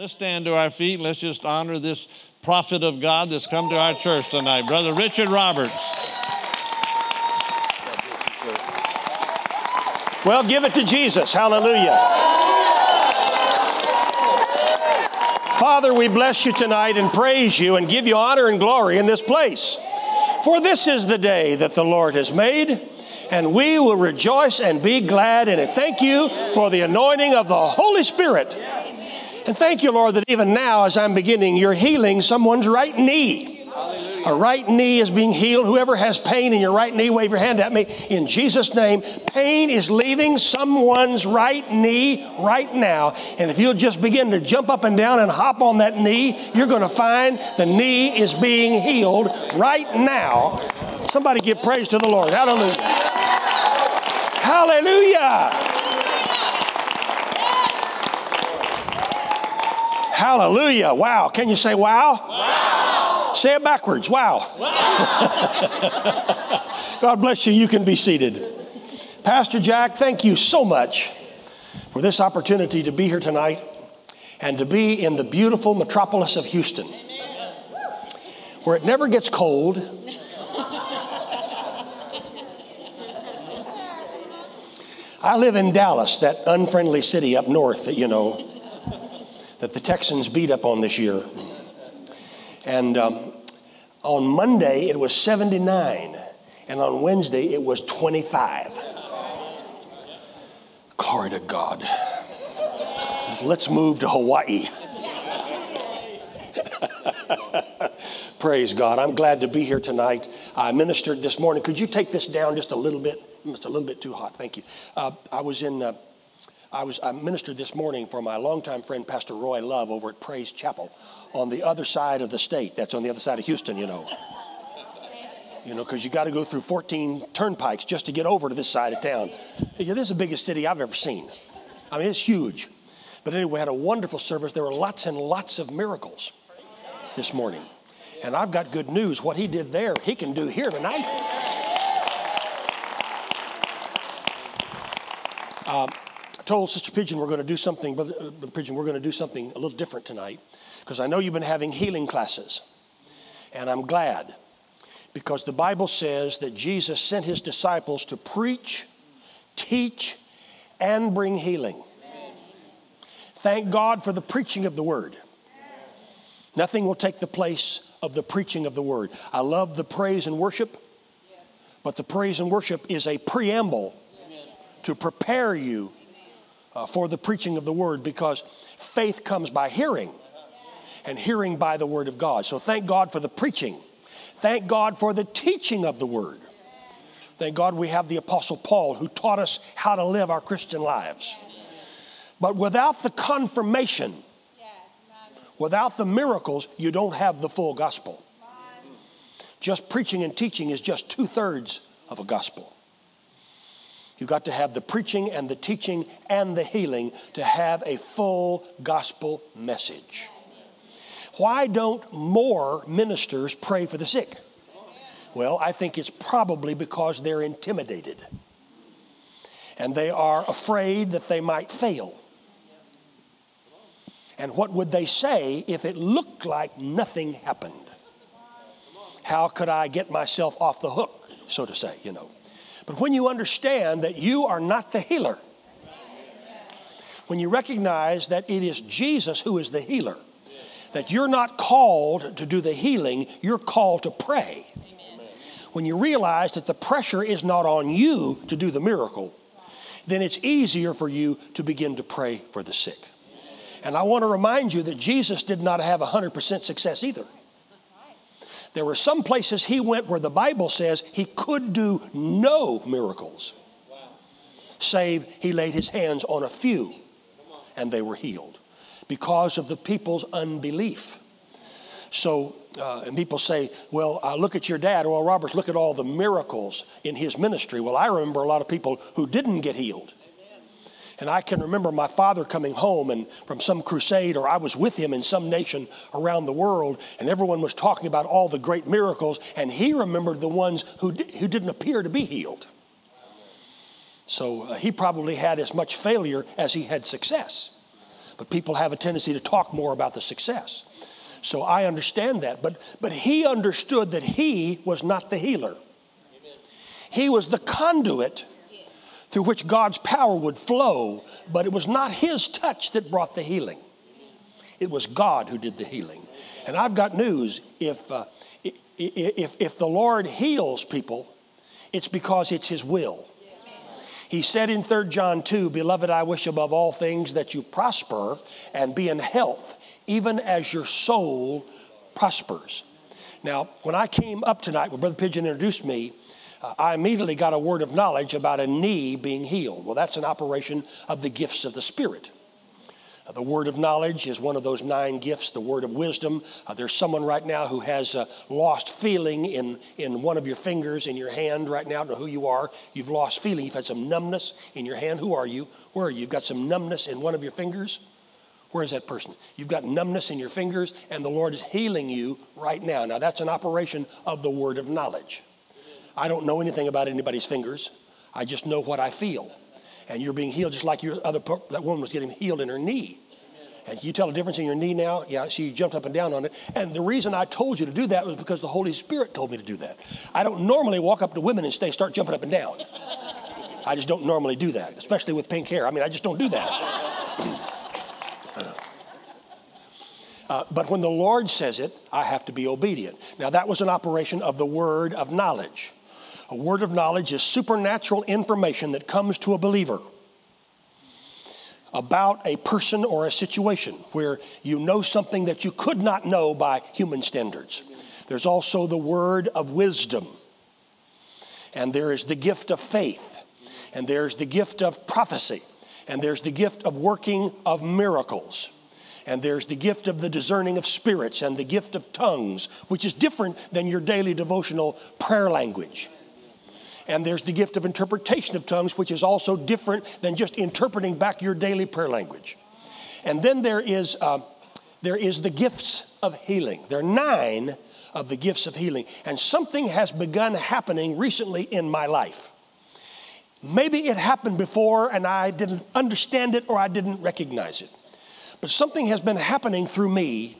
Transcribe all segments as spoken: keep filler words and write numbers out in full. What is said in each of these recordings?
Let's stand to our feet and let's just honor this prophet of God that's come to our church tonight, Brother Richard Roberts. Well, give it to Jesus. Hallelujah. Father, we bless you tonight and praise you and give you honor and glory in this place. For this is the day that the Lord has made, and we will rejoice and be glad in it. Thank you for the anointing of the Holy Spirit. And thank you, Lord, that even now as I'm beginning, you're healing someone's right knee. Hallelujah. A right knee is being healed. Whoever has pain in your right knee, wave your hand at me. In Jesus' name, pain is leaving someone's right knee right now. And if you'll just begin to jump up and down and hop on that knee, you're going to find the knee is being healed right now. Somebody give praise to the Lord. Hallelujah. Hallelujah. Hallelujah. Wow. Can you say wow? Wow. Say it backwards. Wow. Wow. God bless you. You can be seated. Pastor Jack, thank you so much for this opportunity to be here tonight and to be in the beautiful metropolis of Houston, where it never gets cold, I live in Dallas, that unfriendly city up north that, you know, that the Texans beat up on this year. And um, on Monday, it was seventy-nine. And on Wednesday, it was twenty-five. Glory to God. Let's move to Hawaii. Praise God. I'm glad to be here tonight. I ministered this morning. Could you take this down just a little bit? It's a little bit too hot. Thank you. Uh, I was in... Uh, I was I ministered this morning for my longtime friend, Pastor Roy Love, over at Praise Chapel on the other side of the state. That's on the other side of Houston, you know. You know, because you got to go through fourteen turnpikes just to get over to this side of town. This is the biggest city I've ever seen. I mean, it's huge. But anyway, we had a wonderful service. There were lots and lots of miracles this morning. And I've got good news. What he did there, he can do here tonight. Um, I told Sister Pigeon we're going to do something, Brother Pigeon, we're going to do something a little different tonight, because I know you've been having healing classes, and I'm glad, because the Bible says that Jesus sent his disciples to preach, teach, and bring healing. Amen. Thank God for the preaching of the word. Yes. Nothing will take the place of the preaching of the word. I love the praise and worship, yes, but the praise and worship is a preamble, yes, to prepare you Uh, for the preaching of the word, because faith comes by hearing, and hearing by the word of God. So thank God for the preaching. Thank God for the teaching of the word. Thank God we have the Apostle Paul, who taught us how to live our Christian lives. But without the confirmation, without the miracles, you don't have the full gospel. Just preaching and teaching is just two-thirds of a gospel. You've got to have the preaching and the teaching and the healing to have a full gospel message. Why don't more ministers pray for the sick? Well, I think it's probably because they're intimidated. And they are afraid that they might fail. And what would they say if it looked like nothing happened? How could I get myself off the hook, so to say, you know? But when you understand that you are not the healer, when you recognize that it is Jesus who is the healer, that you're not called to do the healing, you're called to pray. Amen. When you realize that the pressure is not on you to do the miracle, then it's easier for you to begin to pray for the sick. And I want to remind you that Jesus did not have one hundred percent success either. There were some places he went where the Bible says he could do no miracles, save he laid his hands on a few and they were healed because of the people's unbelief. So, uh, and people say, well, uh, look at your dad, Oral Roberts, look at all the miracles in his ministry. Well, I remember a lot of people who didn't get healed. And I can remember my father coming home and from some crusade, or I was with him in some nation around the world, and everyone was talking about all the great miracles, and he remembered the ones who, di who didn't appear to be healed. So uh, he probably had as much failure as he had success. But people have a tendency to talk more about the success. So I understand that. But, but he understood that he was not the healer. Amen. He was the conduit through which God's power would flow. But it was not his touch that brought the healing. It was God who did the healing. And I've got news. If, uh, if, if the Lord heals people, it's because it's his will. He said in third John two, "Beloved, I wish above all things that you prosper and be in health, even as your soul prospers." Now, when I came up tonight, when Brother Pigeon introduced me, uh, I immediately got a word of knowledge about a knee being healed. Well, that's an operation of the gifts of the Spirit. Uh, the word of knowledge is one of those nine gifts, the word of wisdom. Uh, there's someone right now who has uh, lost feeling in, in one of your fingers, in your hand right now. I don't know who you are. You've lost feeling. You've had some numbness in your hand. Who are you? Where are you? You've got some numbness in one of your fingers. Where is that person? You've got numbness in your fingers, and the Lord is healing you right now. Now, that's an operation of the word of knowledge. I don't know anything about anybody's fingers. I just know what I feel. And you're being healed just like your other that woman was getting healed in her knee. And can you tell the difference in your knee now? Yeah, she jumped up and down on it. And the reason I told you to do that was because the Holy Spirit told me to do that. I don't normally walk up to women and say, start jumping up and down. I just don't normally do that, especially with pink hair. I mean, I just don't do that. uh, but when the Lord says it, I have to be obedient. Now, that was an operation of the word of knowledge. A word of knowledge is supernatural information that comes to a believer about a person or a situation where you know something that you could not know by human standards. There's also the word of wisdom. And there is the gift of faith. And there's the gift of prophecy. And there's the gift of working of miracles. And there's the gift of the discerning of spirits and the gift of tongues, which is different than your daily devotional prayer language. And there's the gift of interpretation of tongues, which is also different than just interpreting back your daily prayer language. And then there is, uh, there is the gifts of healing. There are nine of the gifts of healing. And something has begun happening recently in my life. Maybe it happened before and I didn't understand it or I didn't recognize it. But something has been happening through me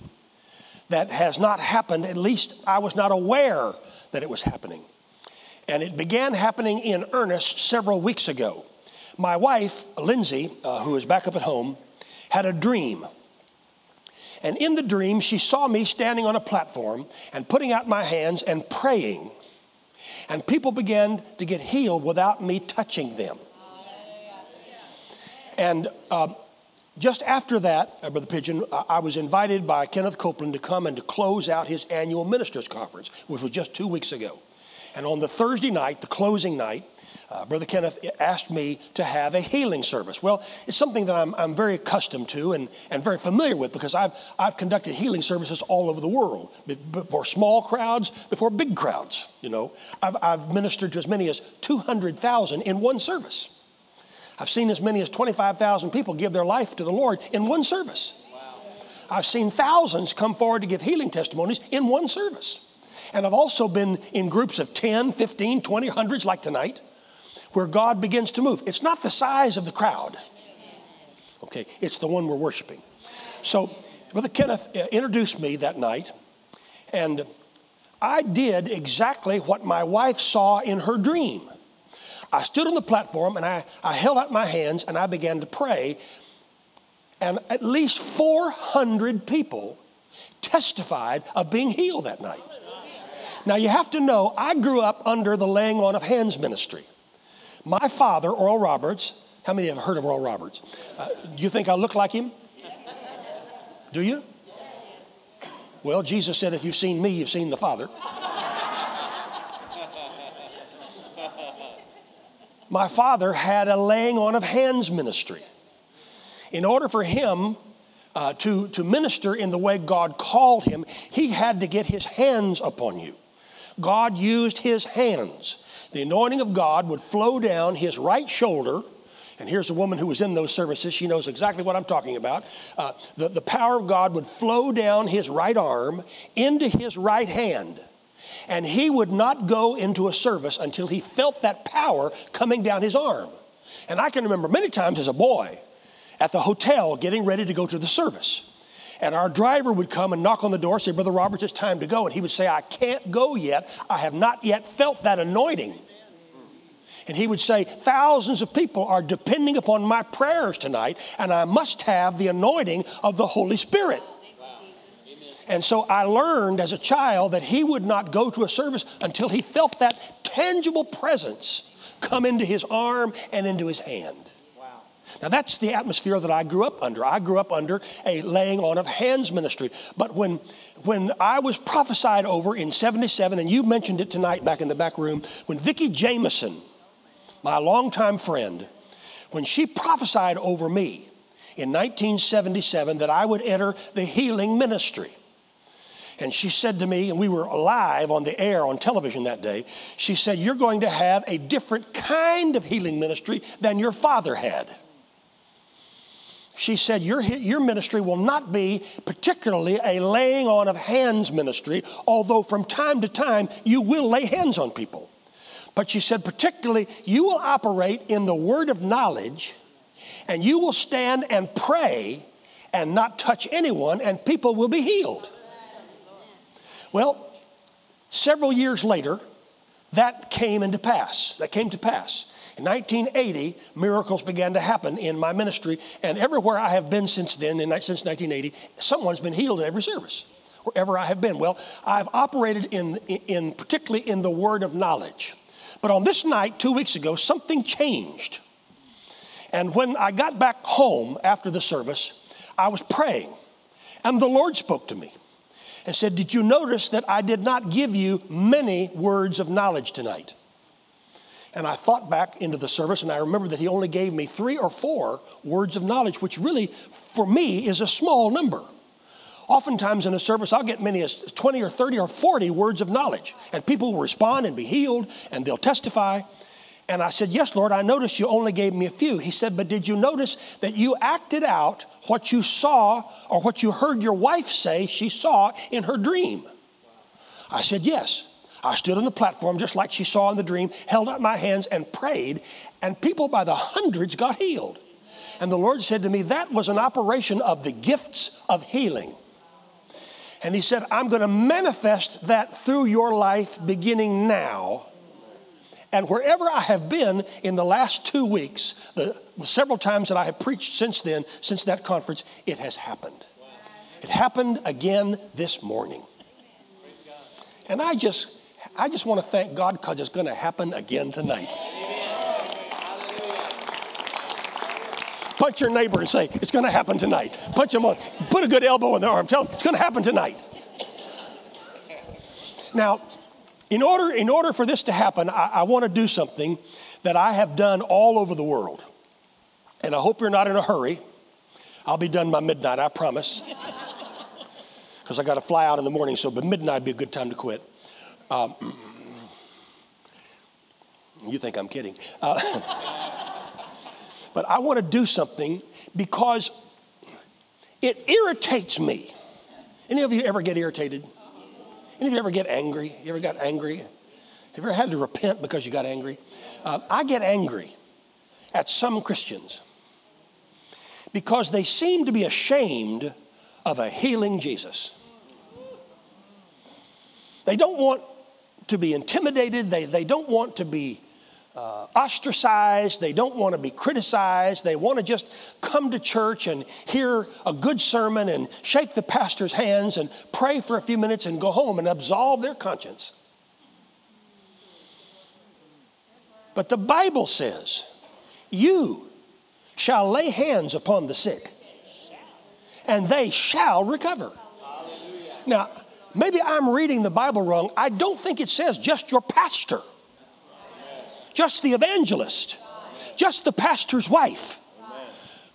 that has not happened. At least I was not aware that it was happening. And it began happening in earnest several weeks ago. My wife, Lindsay, uh, who is back up at home, had a dream. And in the dream, she saw me standing on a platform and putting out my hands and praying. And people began to get healed without me touching them. And uh, just after that, uh, Brother Pigeon, uh, I was invited by Kenneth Copeland to come and to close out his annual ministers conference, which was just two weeks ago. And on the Thursday night, the closing night, uh, Brother Kenneth asked me to have a healing service. Well, it's something that I'm, I'm very accustomed to and, and very familiar with because I've, I've conducted healing services all over the world, before small crowds, before big crowds, you know. I've, I've ministered to as many as two hundred thousand in one service. I've seen as many as twenty-five thousand people give their life to the Lord in one service. Wow. I've seen thousands come forward to give healing testimonies in one service. And I've also been in groups of ten, fifteen, twenty, hundreds like tonight where God begins to move. It's not the size of the crowd. Okay, it's the one we're worshiping. So Brother Kenneth introduced me that night, and I did exactly what my wife saw in her dream. I stood on the platform, and I, I held out my hands, and I began to pray, and at least four hundred people testified of being healed that night. Now, you have to know, I grew up under the laying on of hands ministry. My father, Oral Roberts, how many have heard of Oral Roberts? Uh, do you think I look like him? Do you? Well, Jesus said, if you've seen me, you've seen the Father. My father had a laying on of hands ministry. In order for him uh, to, to minister in the way God called him, he had to get his hands upon you. God used his hands. The anointing of God would flow down his right shoulder. And here's a woman who was in those services. She knows exactly what I'm talking about. Uh, the, the power of God would flow down his right arm into his right hand. And he would not go into a service until he felt that power coming down his arm. And I can remember many times as a boy at the hotel getting ready to go to the service. And our driver would come and knock on the door, say, Brother Roberts, it's time to go. And he would say, I can't go yet. I have not yet felt that anointing. And he would say, thousands of people are depending upon my prayers tonight, and I must have the anointing of the Holy Spirit. Wow. And so I learned as a child that he would not go to a service until he felt that tangible presence come into his arm and into his hand. Now, that's the atmosphere that I grew up under. I grew up under a laying on of hands ministry. But when, when I was prophesied over in seventy-seven, and you mentioned it tonight back in the back room, when Vicki Jamison, my longtime friend, when she prophesied over me in nineteen seventy-seven that I would enter the healing ministry, and she said to me, and we were live on the air on television that day, she said, you're going to have a different kind of healing ministry than your father had. She said, your, your ministry will not be particularly a laying on of hands ministry, although from time to time you will lay hands on people. But she said, particularly, you will operate in the word of knowledge, and you will stand and pray and not touch anyone, and people will be healed. Well, several years later, that came into pass. That came to pass. In nineteen eighty, miracles began to happen in my ministry, and everywhere I have been since then, since nineteen eighty, someone's been healed in every service, wherever I have been. Well, I've operated in, in particularly in the word of knowledge. But on this night, two weeks ago, something changed. And when I got back home after the service, I was praying, and the Lord spoke to me and said, did you notice that I did not give you many words of knowledge tonight? And I thought back into the service, and I remember that he only gave me three or four words of knowledge, which really, for me, is a small number. Oftentimes in a service, I'll get many as twenty or thirty or forty words of knowledge, and people will respond and be healed, and they'll testify. And I said, yes, Lord, I noticed you only gave me a few. He said, but did you notice that you acted out what you saw or what you heard your wife say she saw in her dream? I said, yes. I stood on the platform just like she saw in the dream, held out my hands and prayed, and people by the hundreds got healed. And the Lord said to me, that was an operation of the gifts of healing. And he said, I'm going to manifest that through your life beginning now. And wherever I have been in the last two weeks, the several times that I have preached since then, since that conference, it has happened. It happened again this morning. And I just... I just want to thank God because it's going to happen again tonight. Amen. Punch your neighbor and say, it's going to happen tonight. Punch him on. Put a good elbow in their arm. Tell them, it's going to happen tonight. Now, in order, in order for this to happen, I, I want to do something that I have done all over the world. And I hope you're not in a hurry. I'll be done by midnight, I promise. Because I got to fly out in the morning, so by midnight would be a good time to quit. Um, you think I'm kidding. Uh, but I want to do something because it irritates me. Any of you ever get irritated? Any of you ever get angry? You ever got angry? Have you ever had to repent because you got angry? Uh, I get angry at some Christians because they seem to be ashamed of a healing Jesus. They don't want to be intimidated. They, they don't want to be uh, ostracized. They don't want to be criticized. They want to just come to church and hear a good sermon and shake the pastor's hands and pray for a few minutes and go home and absolve their conscience. But the Bible says, you shall lay hands upon the sick and they shall recover. Now, maybe I'm reading the Bible wrong. I don't think it says just your pastor, just the evangelist, just the pastor's wife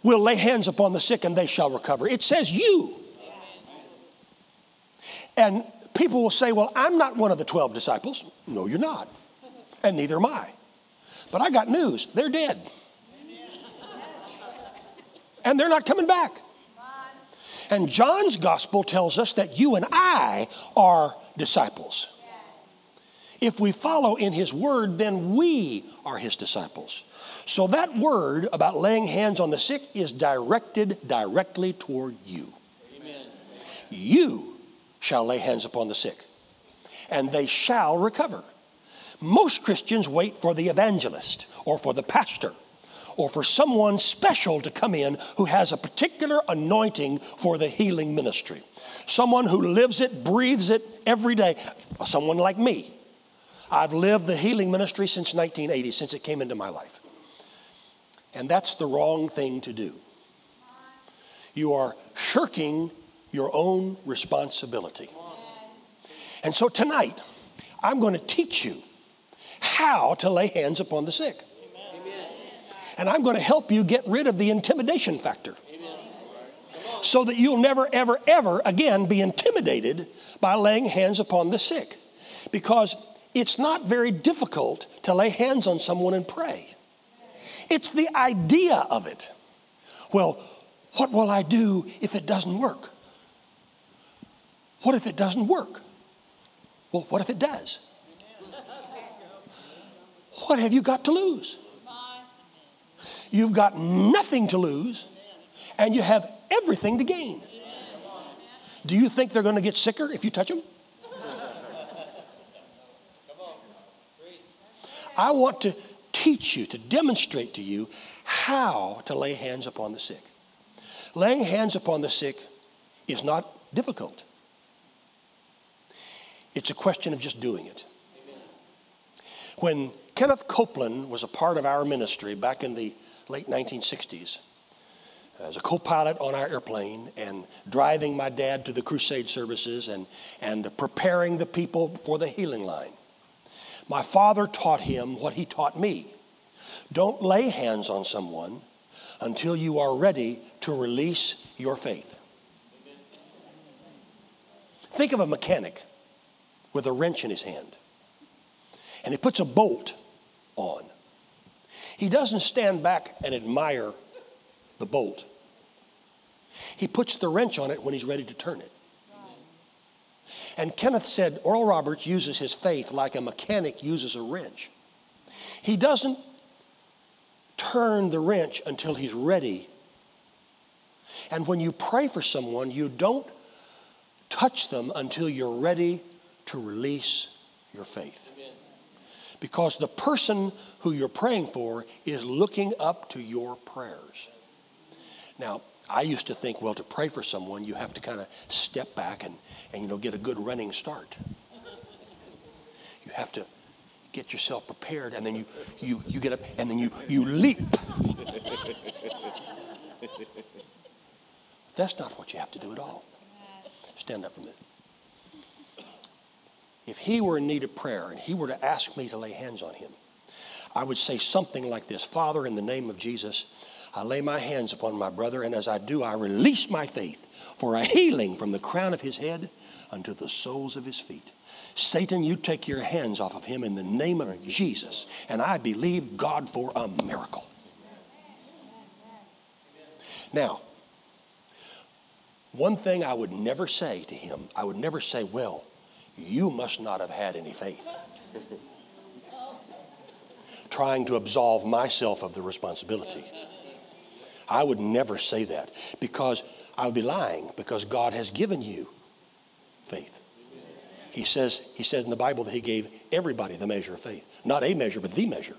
will lay hands upon the sick and they shall recover. It says you. And people will say, well, I'm not one of the twelve disciples. No, you're not. And neither am I. But I got news. They're dead. And they're not coming back. And John's gospel tells us that you and I are disciples. If we follow in his word, then we are his disciples. So that word about laying hands on the sick is directed directly toward you. Amen. You shall lay hands upon the sick, and they shall recover. Most Christians wait for the evangelist or for the pastor or for someone special to come in who has a particular anointing for the healing ministry. Someone who lives it, breathes it every day. Someone like me. I've lived the healing ministry since nineteen eighty, since it came into my life. And that's the wrong thing to do. You are shirking your own responsibility. And so tonight, I'm going to teach you how to lay hands upon the sick. Amen. And I'm going to help you get rid of the intimidation factor. Amen. So that you'll never, ever, ever again be intimidated by laying hands upon the sick. Because it's not very difficult to lay hands on someone and pray. It's the idea of it. Well, what will I do if it doesn't work? What if it doesn't work? Well, what if it does? What have you got to lose? You've got nothing to lose, and you have everything to gain. Do you think they're going to get sicker if you touch them? I want to teach you, to demonstrate to you how to lay hands upon the sick. Laying hands upon the sick is not difficult. It's a question of just doing it. Amen. When Kenneth Copeland was a part of our ministry back in the late nineteen sixties, as a co-pilot on our airplane and driving my dad to the crusade services and, and preparing the people for the healing line, my father taught him what he taught me. Don't lay hands on someone until you are ready to release your faith. Think of a mechanic with a wrench in his hand, and he puts a bolt on. He doesn't stand back and admire the bolt. He puts the wrench on it when he's ready to turn it. And Kenneth said, Oral Roberts uses his faith like a mechanic uses a wrench. He doesn't turn the wrench until he's ready. And when you pray for someone, you don't touch them until you're ready to release your faith. Amen. Because the person who you're praying for is looking up to your prayers. Now, I used to think, well, to pray for someone, you have to kind of step back and, and, you know, get a good running start. You have to get yourself prepared, and then you, you, you get up, and then you, you leap. That's not what you have to do at all. Stand up for a minute. If he were in need of prayer and he were to ask me to lay hands on him, I would say something like this: Father, in the name of Jesus, I lay my hands upon my brother, and as I do, I release my faith for a healing from the crown of his head unto the soles of his feet. Satan, you take your hands off of him in the name of Jesus, and I believe God for a miracle. Now, one thing I would never say to him, I would never say, well, you must not have had any faith. Trying to absolve myself of the responsibility. I would never say that, because I would be lying, because God has given you faith. He says, he says in the Bible that he gave everybody the measure of faith. Not a measure, but the measure.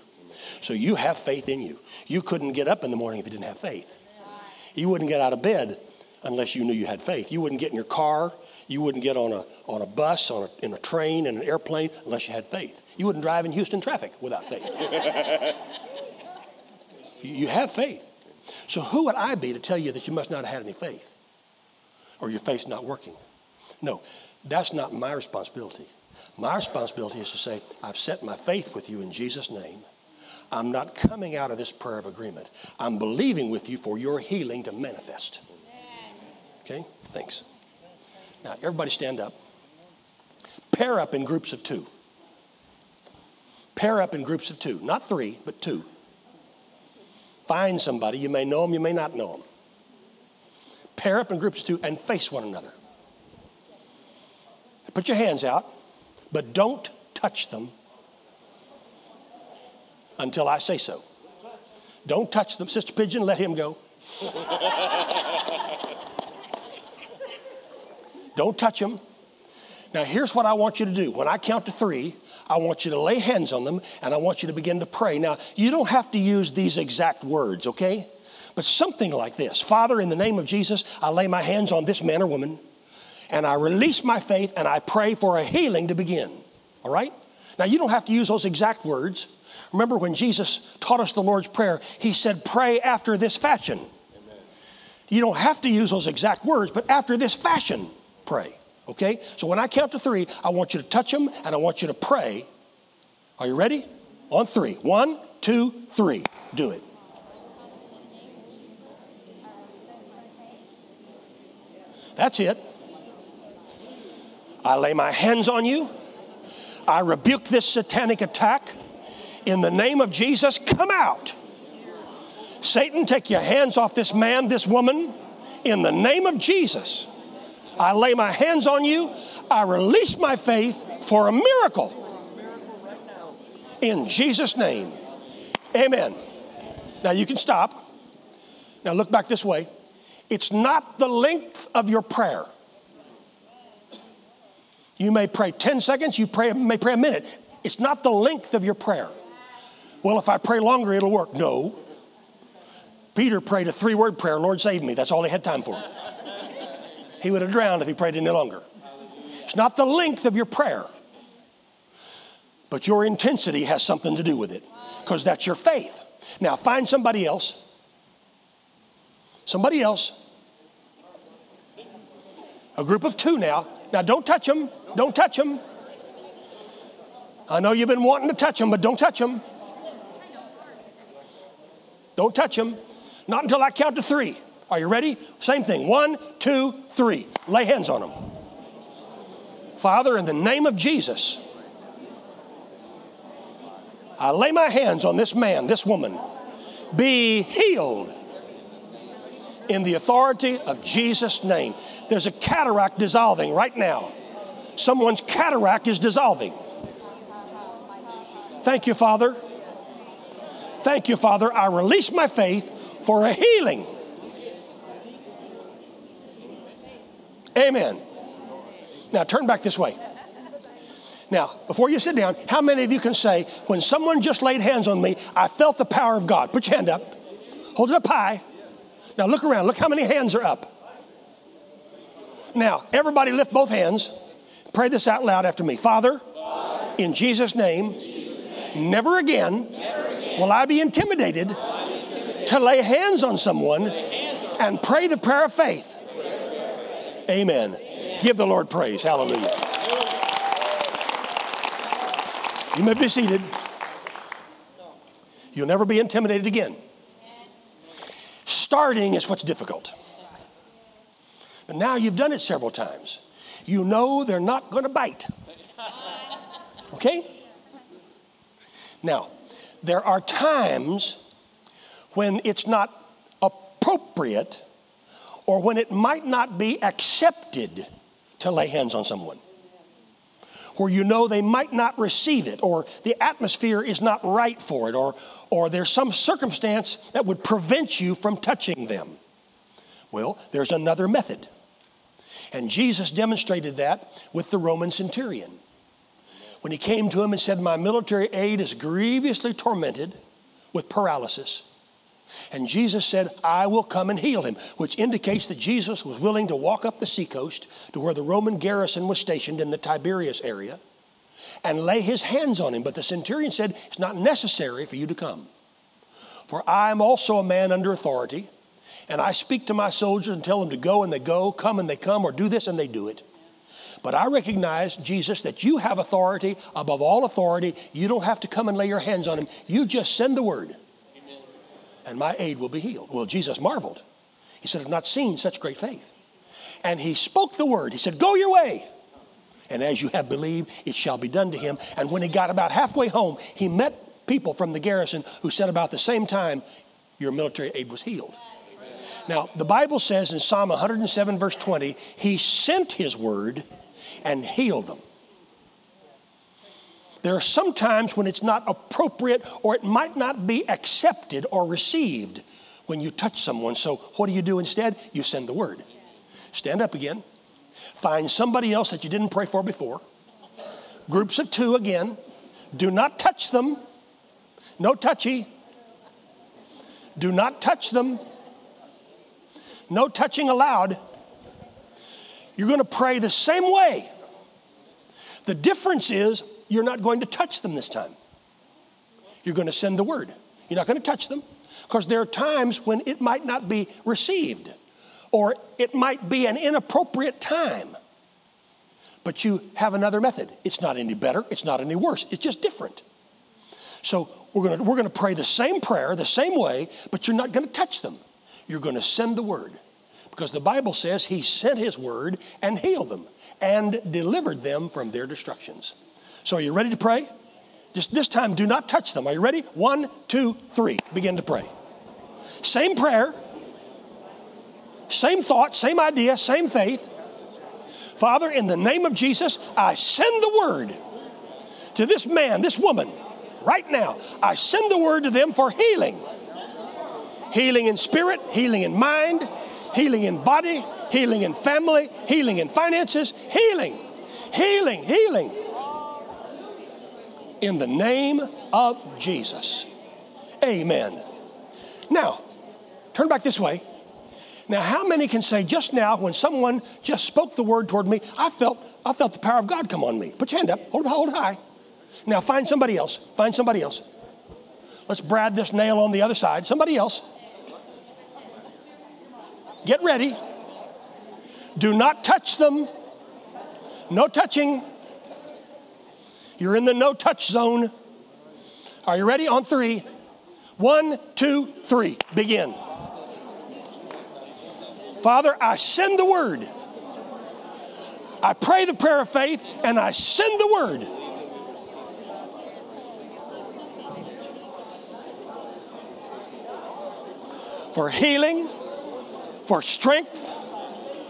So you have faith in you. You couldn't get up in the morning if you didn't have faith. You wouldn't get out of bed unless you knew you had faith. You wouldn't get in your car. You wouldn't get on a, on a bus, on a, in a train, in an airplane, unless you had faith. You wouldn't drive in Houston traffic without faith. You have faith. So who would I be to tell you that you must not have had any faith or your faith's not working? No, that's not my responsibility. My responsibility is to say, I've set my faith with you in Jesus' name. I'm not coming out of this prayer of agreement. I'm believing with you for your healing to manifest. Okay, thanks. Now, everybody stand up. Pair up in groups of two. Pair up in groups of two, not three, but two. Find somebody. You may know them, you may not know them. Pair up in groups of two and face one another. Put your hands out, but don't touch them until I say so. Don't touch them. Sister Pigeon, let him go. Don't touch them. Now, here's what I want you to do. When I count to three, I want you to lay hands on them, and I want you to begin to pray. Now, you don't have to use these exact words, okay? But something like this. Father, in the name of Jesus, I lay my hands on this man or woman, and I release my faith, and I pray for a healing to begin. All right? Now, you don't have to use those exact words. Remember when Jesus taught us the Lord's Prayer, he said, pray after this fashion. Amen. You don't have to use those exact words, but after this fashion, pray. Okay? So when I count to three, I want you to touch them and I want you to pray. Are you ready? On three. One, two, three. Do it. That's it. I lay my hands on you. I rebuke this satanic attack. In the name of Jesus, come out. Satan, take your hands off this man, this woman. In the name of Jesus, I lay my hands on you. I release my faith for a miracle. In Jesus' name. Amen. Now you can stop. Now look back this way. It's not the length of your prayer. You may pray ten seconds. You pray, may pray a minute. It's not the length of your prayer. Well, if I pray longer, it'll work. No. Peter prayed a three-word prayer, Lord, save me. That's all he had time for. He would have drowned if he prayed any longer. It's not the length of your prayer, but your intensity has something to do with it because that's your faith. Now, find somebody else. Somebody else. A group of two now. Now, don't touch them. Don't touch them. I know you've been wanting to touch them, but don't touch them. Don't touch them. Not until I count to three. Are you ready? Same thing. One, two, three. Lay hands on them. Father, in the name of Jesus, I lay my hands on this man, this woman. Be healed in the authority of Jesus' name. There's a cataract dissolving right now. Someone's cataract is dissolving. Thank you, Father. Thank you, Father. I release my faith for a healing. Amen. Now, turn back this way. Now, before you sit down, how many of you can say, when someone just laid hands on me, I felt the power of God? Put your hand up. Hold it up high. Now, look around. Look how many hands are up. Now, everybody lift both hands. Pray this out loud after me. Father, Father in Jesus' name, Jesus' name never again, never again will I be intimidated, I be intimidated to lay hands on someone hands on and pray the prayer of faith. Amen. Amen. Give the Lord praise. Hallelujah. You may be seated. You'll never be intimidated again. Starting is what's difficult. But now you've done it several times. You know they're not going to bite. Okay? Now, there are times when it's not appropriate or when it might not be accepted to lay hands on someone, where you know they might not receive it, or the atmosphere is not right for it, or, or there's some circumstance that would prevent you from touching them. Well, there's another method. And Jesus demonstrated that with the Roman centurion. When he came to him and said, my military aide is grievously tormented with paralysis. And Jesus said, I will come and heal him, which indicates that Jesus was willing to walk up the seacoast to where the Roman garrison was stationed in the Tiberias area and lay his hands on him. But the centurion said, it's not necessary for you to come, for I am also a man under authority, and I speak to my soldiers and tell them to go and they go, come and they come, or do this and they do it. But I recognize, Jesus, that you have authority above all authority. You don't have to come and lay your hands on him. You just send the word, and my aid will be healed. Well, Jesus marveled. He said, I've not seen such great faith. And he spoke the word. He said, go your way. And as you have believed, it shall be done to him. And when he got about halfway home, he met people from the garrison who said about the same time, your military aid was healed. Amen. Now, the Bible says in Psalm one hundred seven, verse twenty, he sent his word and healed them. There are some times when it's not appropriate or it might not be accepted or received when you touch someone. So what do you do instead? You send the word. Stand up again. Find somebody else that you didn't pray for before. Groups of two again. Do not touch them. No touchy. Do not touch them. No touching allowed. You're going to pray the same way. The difference is you're not going to touch them this time. You're going to send the word. You're not going to touch them because there are times when it might not be received or it might be an inappropriate time. But you have another method. It's not any better. It's not any worse. It's just different. So we're going to, we're going to pray the same prayer, the same way, but you're not going to touch them. You're going to send the word because the Bible says he sent his word and healed them and delivered them from their destructions. So are you ready to pray? Just this time, do not touch them. Are you ready? One, two, three. Begin to pray. Same prayer, same thought, same idea, same faith. Father, in the name of Jesus, I send the word to this man, this woman, right now. I send the word to them for healing. Healing in spirit, healing in mind, healing in body, healing in family, healing in finances, healing, healing, healing. In the name of Jesus. Amen. Now, turn back this way. Now, how many can say just now when someone just spoke the word toward me, I felt, I felt the power of God come on me. Put your hand up. Hold, hold high. Now, find somebody else. Find somebody else. Let's brad this nail on the other side. Somebody else. Get ready. Do not touch them. No touching. You're in the no-touch zone. Are you ready? On three. One, two, three. Begin. Father, I send the word. I pray the prayer of faith, and I send the word. For healing, for strength,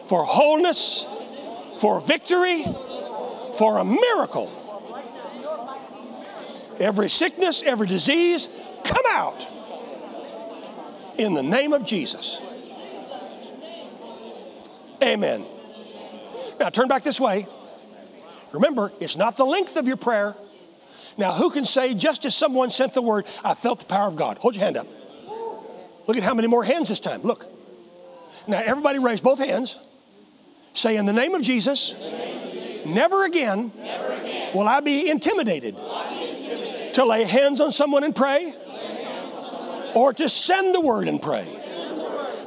for wholeness, for victory, for a miracle. Every sickness, every disease, come out in the name of Jesus. Amen. Now turn back this way. Remember, it's not the length of your prayer. Now who can say, just as someone sent the word, I felt the power of God? Hold your hand up. Look at how many more hands this time. Look. Now, everybody raise both hands. Say, in the name of Jesus, in the name of Jesus, never again, never again will I be intimidated, will I be intimidated to lay hands on someone and pray, or to send the word and pray.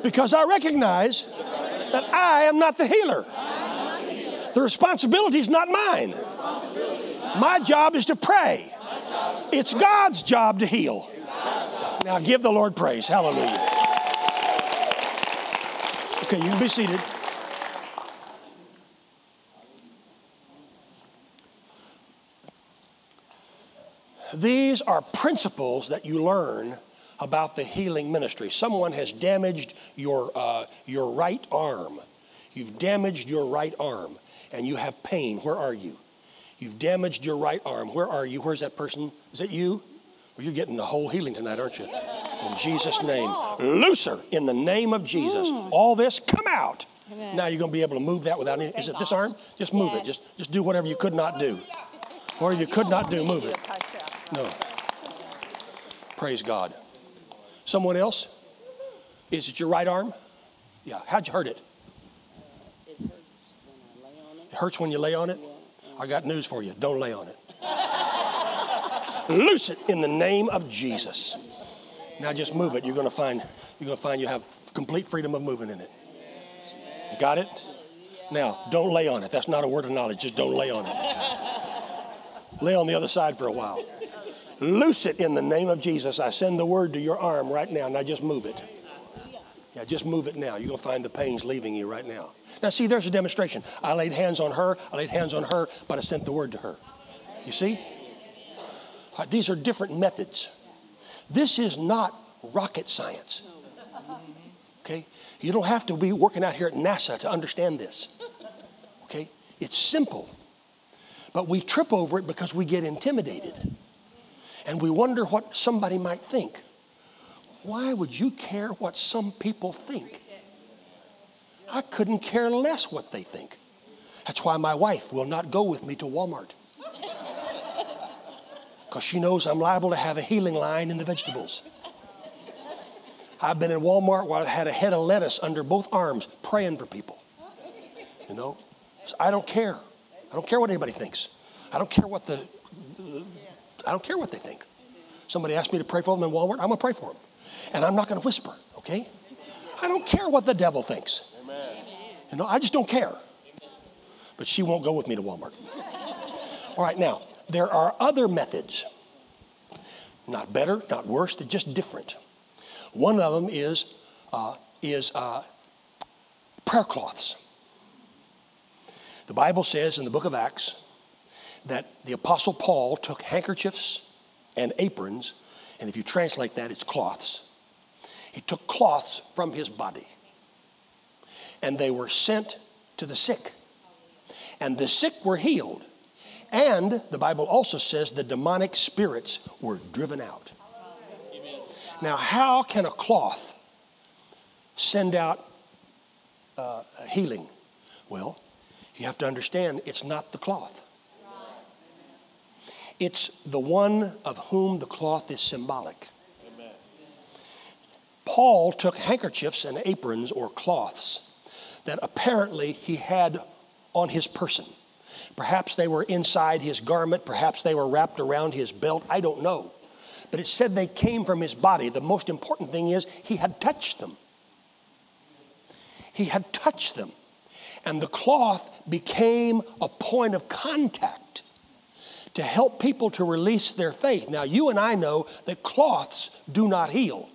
Because I recognize that I am not the healer. The responsibility is not mine. My job is to pray. It's God's job to heal. Now give the Lord praise. Hallelujah. Okay, you can be seated. These are principles that you learn about the healing ministry. Someone has damaged your, uh, your right arm. You've damaged your right arm and you have pain. Where are you? You've damaged your right arm. Where are you? Where's that person? Is that you? You're getting the whole healing tonight, aren't you? In Jesus' name. Loose her in the name of Jesus. Mm. All this, come out. Amen. Now you're going to be able to move that without any. Is it this arm? Just move yeah. it. Just, just do whatever you could not do. Whatever you could not do, move it. No. Praise God. Someone else? Is it your right arm? Yeah. How'd you hurt it? It hurts when I lay on it. It hurts when you lay on it? I got news for you. Don't lay on it. Loose it in the name of Jesus. Now just move it. You're going to find you're going to find you have complete freedom of moving in it. You got it? Now, don't lay on it. That's not a word of knowledge. Just don't lay on it. Lay on the other side for a while. Loose it in the name of Jesus. I send the word to your arm right now. Now just move it. Yeah, just move it now. You're going to find the pain's leaving you right now. Now see, there's a demonstration. I laid hands on her. I laid hands on her, but I sent the word to her. You see? These are different methods. This is not rocket science. Okay? You don't have to be working out here at NASA to understand this. Okay? It's simple. But we trip over it because we get intimidated. And we wonder what somebody might think. Why would you care what some people think? I couldn't care less what they think. That's why my wife will not go with me to Walmart. Because she knows I'm liable to have a healing line in the vegetables. I've been in Walmart where I've had a head of lettuce under both arms praying for people. You know? So I don't care. I don't care what anybody thinks. I don't care what the, the I don't care what they think. Somebody asked me to pray for them in Walmart, I'm going to pray for them. And I'm not going to whisper, okay? I don't care what the devil thinks. Amen. You know, I just don't care. But she won't go with me to Walmart. All right, now, there are other methods. Not better, not worse, they're just different. One of them is, uh, is uh, prayer cloths. The Bible says in the book of Acts that the Apostle Paul took handkerchiefs and aprons, and if you translate that, it's cloths. He took cloths from his body, and they were sent to the sick. And the sick were healed, and the Bible also says the demonic spirits were driven out. Now, how can a cloth send out uh, healing? Well, you have to understand it's not the cloth. It's the one of whom the cloth is symbolic. Amen. Paul took handkerchiefs and aprons or cloths that apparently he had on his person. Perhaps they were inside his garment. Perhaps they were wrapped around his belt. I don't know. But it said they came from his body. The most important thing is he had touched them. He had touched them. And the cloth became a point of contact to help people to release their faith. Now, you and I know that cloths do not heal.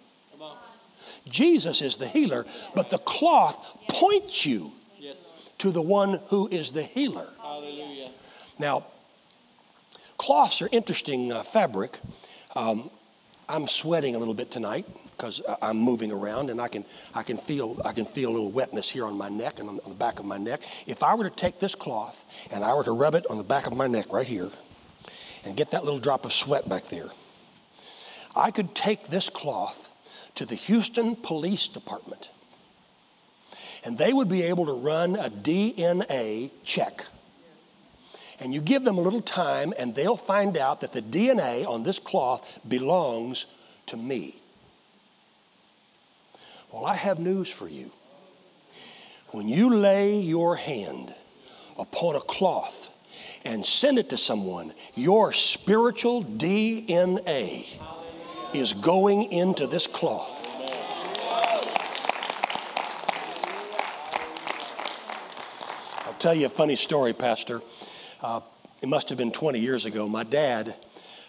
Jesus is the healer, but the cloth points you to the one who is the healer. Hallelujah. Now, cloths are interesting uh, fabric. Um, I'm sweating a little bit tonight because I'm moving around, and I can I can feel I can feel a little wetness here on my neck and on the back of my neck. If I were to take this cloth and I were to rub it on the back of my neck right here, and get that little drop of sweat back there, I could take this cloth to the Houston Police Department, and they would be able to run a D N A check. And you give them a little time, and they'll find out that the D N A on this cloth belongs to me. Well, I have news for you. When you lay your hand upon a cloth and send it to someone, your spiritual D N A is going into this cloth. I'll tell you a funny story, Pastor. Uh, it must have been twenty years ago. My dad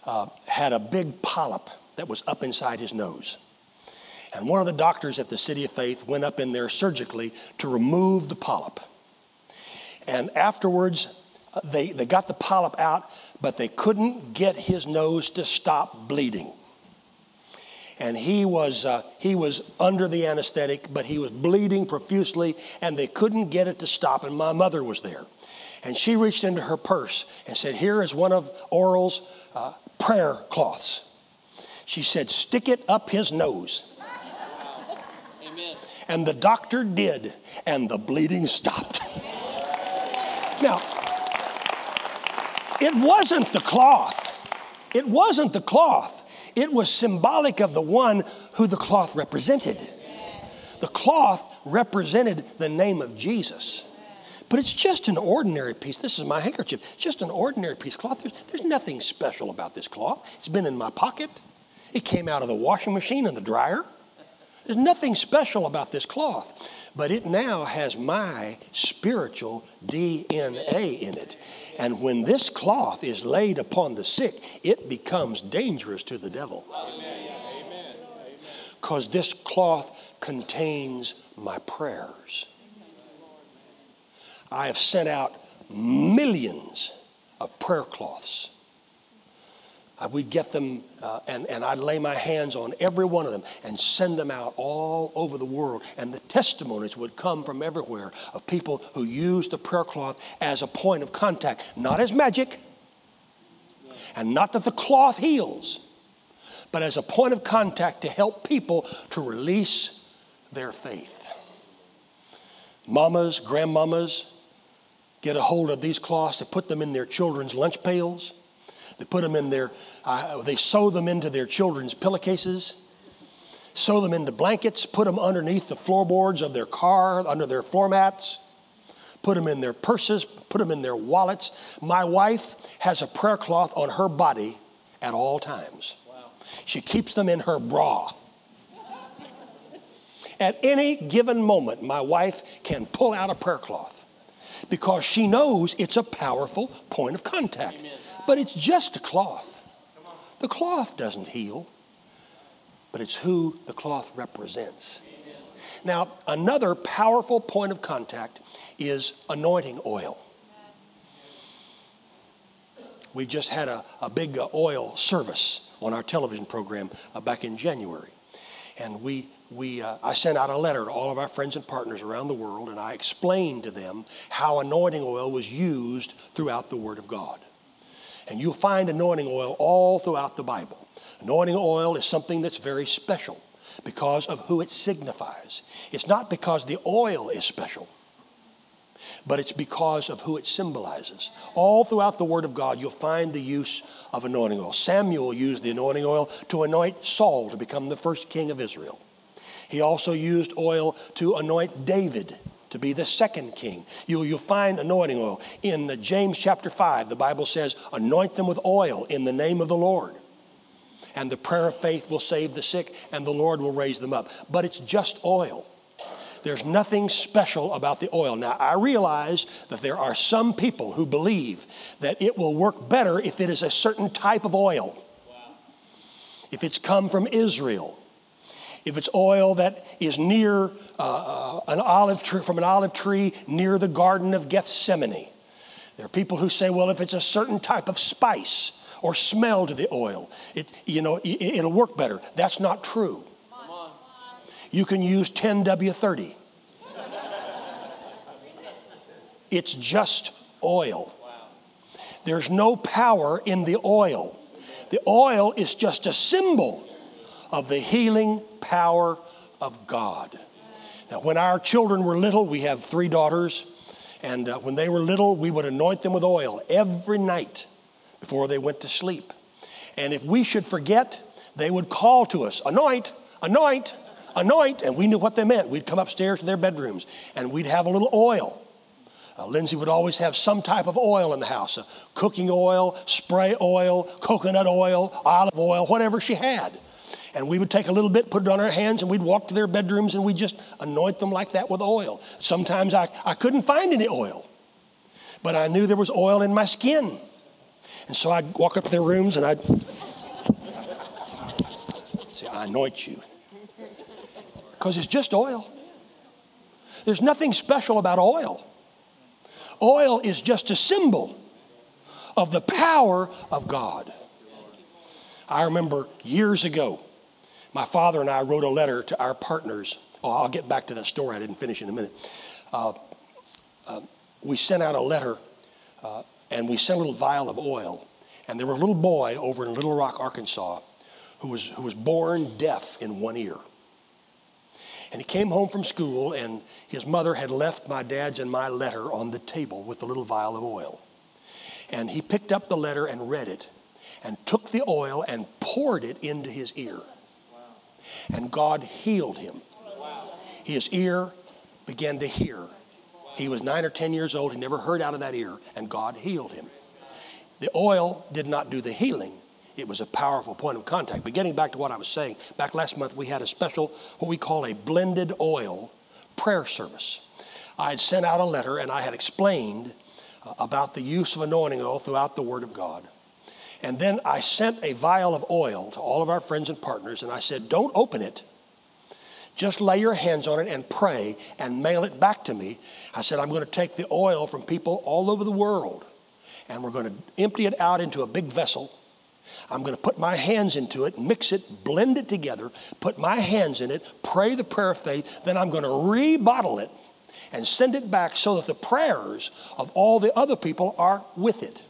uh, had a big polyp that was up inside his nose. And one of the doctors at the City of Faith went up in there surgically to remove the polyp. And afterwards, uh, they, they got the polyp out, but they couldn't get his nose to stop bleeding. And he was, uh, he was under the anesthetic, but he was bleeding profusely, and they couldn't get it to stop. And my mother was there. And she reached into her purse and said, here is one of Oral's uh, prayer cloths. She said, stick it up his nose. Wow. Amen. And the doctor did, and the bleeding stopped. Amen. Now, it wasn't the cloth. It wasn't the cloth. It was symbolic of the one who the cloth represented. The cloth represented the name of Jesus. But it's just an ordinary piece. This is my handkerchief. Just an ordinary piece of cloth. There's, there's nothing special about this cloth. It's been in my pocket. It came out of the washing machine and the dryer. There's nothing special about this cloth. But it now has my spiritual D N A in it. And when this cloth is laid upon the sick, it becomes dangerous to the devil. Because this cloth contains my prayers. I have sent out millions of prayer cloths I would get them, uh, and, and I'd lay my hands on every one of them and send them out all over the world. And the testimonies would come from everywhere of people who used the prayer cloth as a point of contact, not as magic, and not that the cloth heals, but as a point of contact to help people to release their faith. Mamas, grandmamas, get a hold of these cloths to put them in their children's lunch pails. They put them in their, uh, they sew them into their children's pillowcases, sew them into blankets, put them underneath the floorboards of their car, under their floor mats, put them in their purses, put them in their wallets. My wife has a prayer cloth on her body at all times. Wow. She keeps them in her bra. At any given moment, my wife can pull out a prayer cloth because she knows it's a powerful point of contact. Amen. But it's just a cloth. The cloth doesn't heal, but it's who the cloth represents. Amen. Now, another powerful point of contact is anointing oil. We just had a, a big oil service on our television program uh, back in January. And we, we, uh, I sent out a letter to all of our friends and partners around the world, and I explained to them how anointing oil was used throughout the Word of God. And you'll find anointing oil all throughout the Bible. Anointing oil is something that's very special because of who it signifies. It's not because the oil is special, but it's because of who it symbolizes. All throughout the Word of God, you'll find the use of anointing oil. Samuel used the anointing oil to anoint Saul to become the first king of Israel. He also used oil to anoint David to be the second king. You, you'll find anointing oil. In James chapter five, the Bible says, anoint them with oil in the name of the Lord. And the prayer of faith will save the sick, and the Lord will raise them up. But it's just oil. There's nothing special about the oil. Now, I realize that there are some people who believe that it will work better if it is a certain type of oil. Wow. If it's come from Israel. If it's oil that is near uh, an olive tree, from an olive tree near the Garden of Gethsemane. There are people who say, well, if it's a certain type of spice or smell to the oil, it, you know, it, it'll work better. That's not true. Come on. You can use ten W thirty. It's just oil. Wow. There's no power in the oil. The oil is just a symbol of the healing power of God. Now, when our children were little, we have three daughters, and uh, when they were little, we would anoint them with oil every night before they went to sleep. And if we should forget, they would call to us, anoint, anoint, anoint, and we knew what they meant. We'd come upstairs to their bedrooms, and we'd have a little oil. Uh, Lindsay would always have some type of oil in the house, uh, cooking oil, spray oil, coconut oil, olive oil, whatever she had. And we would take a little bit, put it on our hands, and we'd walk to their bedrooms, and we'd just anoint them like that with oil. Sometimes I, I couldn't find any oil, but I knew there was oil in my skin. And so I'd walk up to their rooms, and I'd say, I anoint you. Because it's just oil. There's nothing special about oil. Oil is just a symbol of the power of God. I remember years ago, my father and I wrote a letter to our partners. Oh, I'll get back to that story. I didn't finish in a minute. Uh, uh, we sent out a letter, uh, and we sent a little vial of oil. And there was a little boy over in Little Rock, Arkansas, who was, who was born deaf in one ear. And he came home from school, and his mother had left my dad's and my letter on the table with the little vial of oil. And he picked up the letter and read it, and took the oil and poured it into his ear. And God healed him. His ear began to hear. He was nine or ten years old. He never heard out of that ear, and God healed him. The oil did not do the healing. It was a powerful point of contact. But getting back to what I was saying, back last month we had a special, what we call a blended oil prayer service. I had sent out a letter, and I had explained uh, about the use of anointing oil throughout the Word of God. And then I sent a vial of oil to all of our friends and partners, and I said, don't open it. Just lay your hands on it and pray and mail it back to me. I said, I'm going to take the oil from people all over the world, and we're going to empty it out into a big vessel, I'm going to put my hands into it, mix it, blend it together, put my hands in it, pray the prayer of faith. Then I'm going to rebottle it and send it back so that the prayers of all the other people are with it.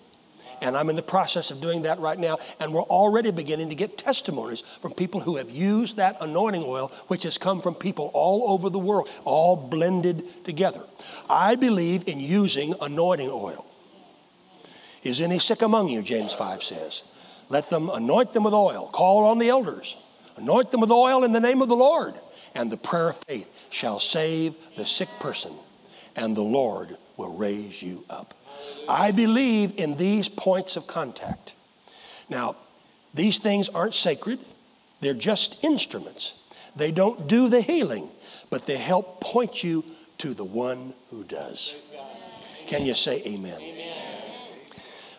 And I'm in the process of doing that right now. And we're already beginning to get testimonies from people who have used that anointing oil, which has come from people all over the world, all blended together. I believe in using anointing oil. Is any sick among you, James five says. Let them anoint them with oil. Call on the elders. Anoint them with oil in the name of the Lord. And the prayer of faith shall save the sick person. And the Lord will raise you up. I believe in these points of contact. Now, these things aren't sacred. They're just instruments. They don't do the healing, but they help point you to the one who does. Can you say amen? Amen.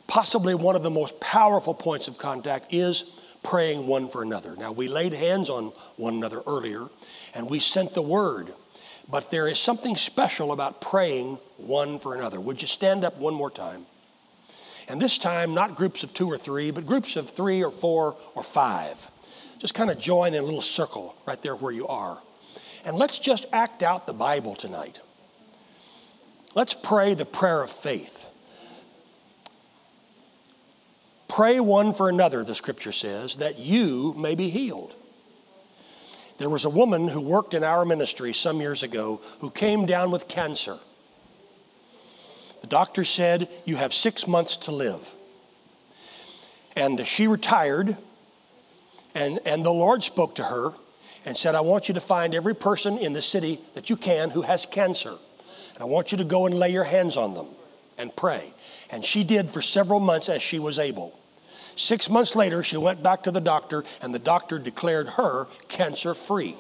Possibly one of the most powerful points of contact is praying one for another. Now, we laid hands on one another earlier, and we sent the word. But there is something special about praying one for another. Would you stand up one more time? And this time, not groups of two or three, but groups of three or four or five. Just kind of join in a little circle right there where you are. And let's just act out the Bible tonight. Let's pray the prayer of faith. Pray one for another, the scripture says, that you may be healed. There was a woman who worked in our ministry some years ago who came down with cancer. The doctor said, you have six months to live. And she retired, and, and the Lord spoke to her and said, I want you to find every person in the city that you can who has cancer. And I want you to go and lay your hands on them and pray. And she did for several months as she was able. Six months later, she went back to the doctor, and the doctor declared her cancer-free.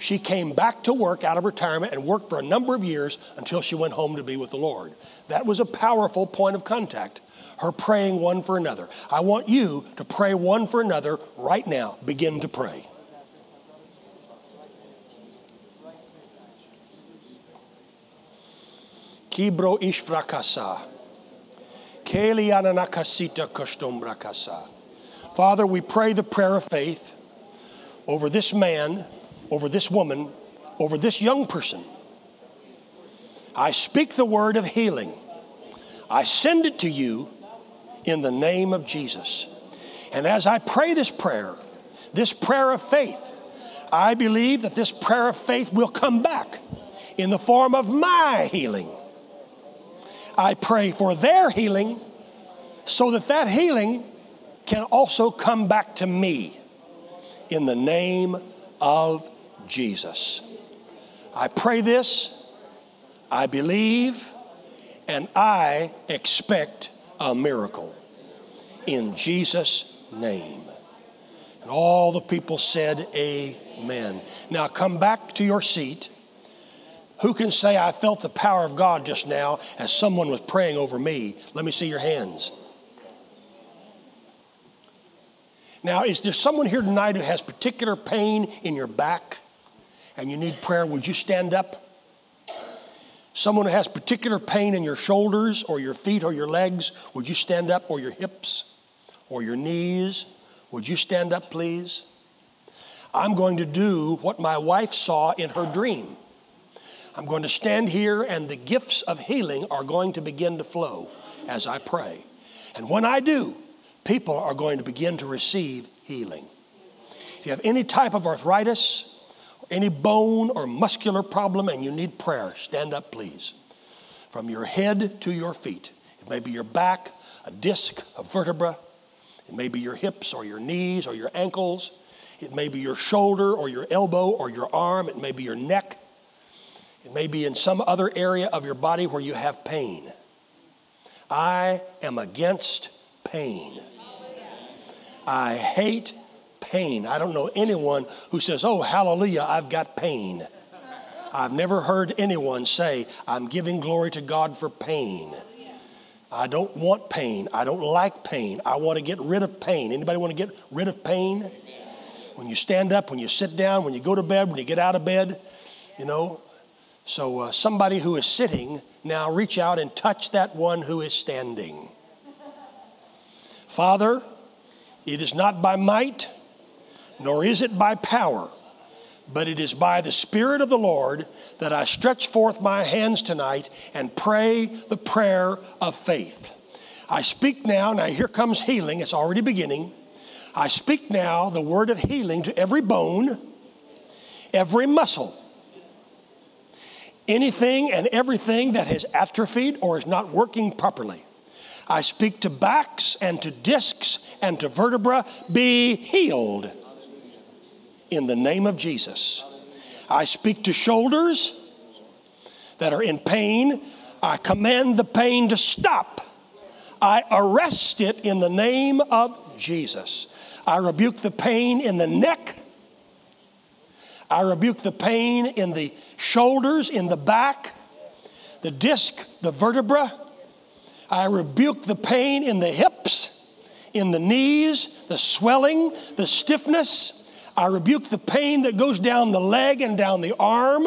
She came back to work out of retirement and worked for a number of years until she went home to be with the Lord. That was a powerful point of contact, her praying one for another. I want you to pray one for another right now. Begin to pray. Kibro ishvrakasa. Father, we pray the prayer of faith over this man, over this woman, over this young person. I speak the word of healing. I send it to you in the name of Jesus. And as I pray this prayer, this prayer of faith, I believe that this prayer of faith will come back in the form of my healing. I pray for their healing so that that healing can also come back to me in the name of Jesus. I pray this, I believe, and I expect a miracle in Jesus' name. And all the people said amen. Now come back to your seat. Who can say, I felt the power of God just now as someone was praying over me? Let me see your hands. Now, is there someone here tonight who has particular pain in your back and you need prayer? Would you stand up? Someone who has particular pain in your shoulders or your feet or your legs, would you stand up? Or your hips or your knees? Would you stand up, please? I'm going to do what my wife saw in her dream. I'm going to stand here, and the gifts of healing are going to begin to flow as I pray. And when I do, people are going to begin to receive healing. If you have any type of arthritis, or any bone or muscular problem, and you need prayer, stand up, please. From your head to your feet. It may be your back, a disc, a vertebra. It may be your hips or your knees or your ankles. It may be your shoulder or your elbow or your arm. It may be your neck. It may be in some other area of your body where you have pain. I am against pain. I hate pain. I don't know anyone who says, oh, hallelujah, I've got pain. I've never heard anyone say, I'm giving glory to God for pain. I don't want pain. I don't like pain. I want to get rid of pain. Anybody want to get rid of pain? When you stand up, when you sit down, when you go to bed, when you get out of bed, you know. So uh, somebody who is sitting, now reach out and touch that one who is standing. Father, It is not by might, nor is it by power, but it is by the Spirit of the Lord that I stretch forth my hands tonight and pray the prayer of faith. I speak now, now here comes healing, it's already beginning. I speak now the word of healing to every bone, every muscle, anything and everything that has atrophied or is not working properly. I speak to backs and to discs and to vertebrae, be healed in the name of Jesus. I speak to shoulders that are in pain. I command the pain to stop. I arrest it in the name of Jesus. I rebuke the pain in the neck. I rebuke the pain in the shoulders, in the back, the disc, the vertebra. I rebuke the pain in the hips, in the knees, the swelling, the stiffness. I rebuke the pain that goes down the leg and down the arm.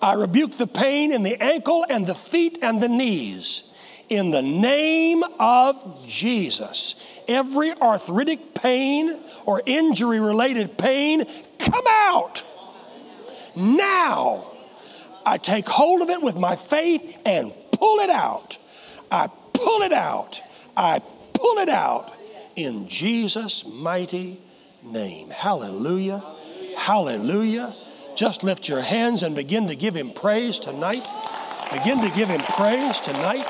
I rebuke the pain in the ankle and the feet and the knees. In the name of Jesus, every arthritic pain or injury-related pain, come out now. I take hold of it with my faith and pull it out. I pull it out. I pull it out in Jesus' mighty name. Hallelujah. Hallelujah. Just lift your hands and begin to give him praise tonight. Begin to give him praise tonight.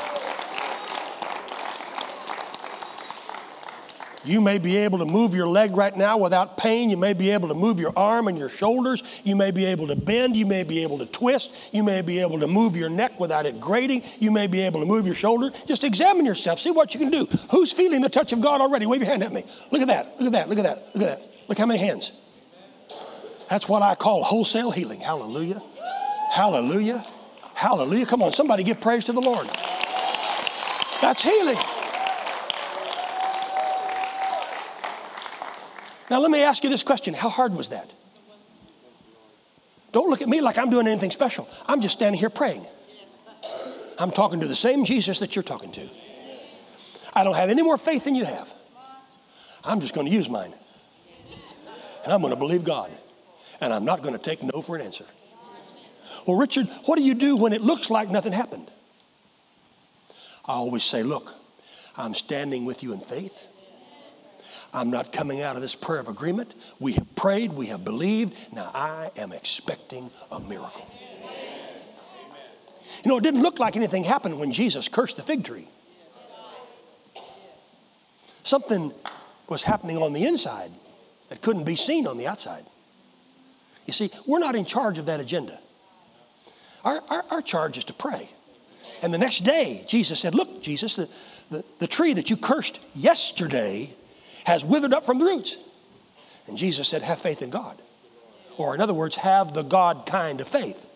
You may be able to move your leg right now without pain. You may be able to move your arm and your shoulders. You may be able to bend. You may be able to twist. You may be able to move your neck without it grating. You may be able to move your shoulder. Just examine yourself. See what you can do. Who's feeling the touch of God already? Wave your hand at me. Look at that. Look at that. Look at that. Look at that. Look how many hands. That's what I call wholesale healing. Hallelujah. Hallelujah. Hallelujah. Come on, somebody give praise to the Lord. That's healing. Now, let me ask you this question. How hard was that? Don't look at me like I'm doing anything special. I'm just standing here praying. I'm talking to the same Jesus that you're talking to. I don't have any more faith than you have. I'm just going to use mine. And I'm going to believe God. And I'm not going to take no for an answer. Well, Richard, what do you do when it looks like nothing happened? I always say, look, I'm standing with you in faith. I'm not coming out of this prayer of agreement. We have prayed. We have believed. Now I am expecting a miracle. Amen. You know, it didn't look like anything happened when Jesus cursed the fig tree. Something was happening on the inside that couldn't be seen on the outside. You see, we're not in charge of that agenda. Our, our, our charge is to pray. And the next day, Jesus said, look, Jesus, the, the, the tree that you cursed yesterday has withered up from the roots. And Jesus said, have faith in God. Or in other words, have the God kind of faith.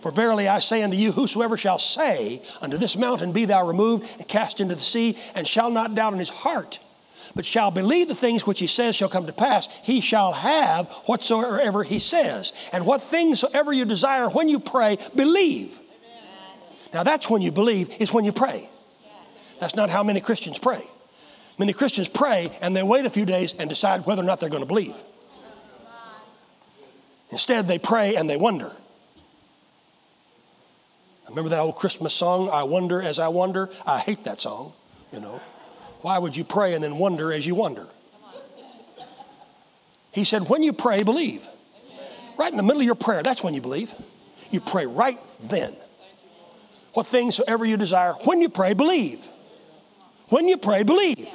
For verily I say unto you, whosoever shall say unto this mountain, be thou removed and cast into the sea, and shall not doubt in his heart, but shall believe the things which he says shall come to pass, he shall have whatsoever he says. And what things soever you desire when you pray, believe. Amen. Now that's when you believe, is when you pray. That's not how many Christians pray. Many Christians pray and they wait a few days and decide whether or not they're going to believe. Instead, they pray and they wonder. Remember that old Christmas song, I Wonder as I Wonder? I hate that song, you know. Why would you pray and then wonder as you wonder? He said, when you pray, believe. Right in the middle of your prayer, that's when you believe. You pray right then. What things soever you desire, when you pray, believe. When you pray, believe.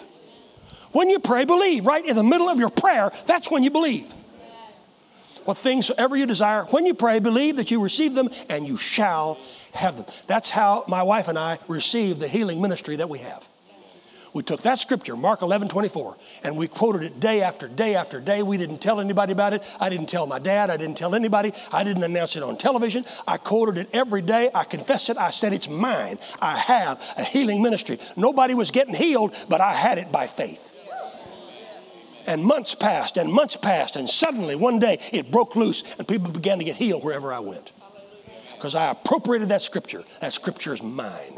When you pray, believe. Right in the middle of your prayer, that's when you believe. What things soever you desire, when you pray, believe that you receive them and you shall have them. That's how my wife and I received the healing ministry that we have. We took that scripture, Mark eleven twenty-four, and we quoted it day after day after day. We didn't tell anybody about it. I didn't tell my dad. I didn't tell anybody. I didn't announce it on television. I quoted it every day. I confessed it. I said, it's mine. I have a healing ministry. Nobody was getting healed, but I had it by faith. And months passed and months passed, and suddenly one day it broke loose and people began to get healed wherever I went. Because I appropriated that scripture. That scripture is mine.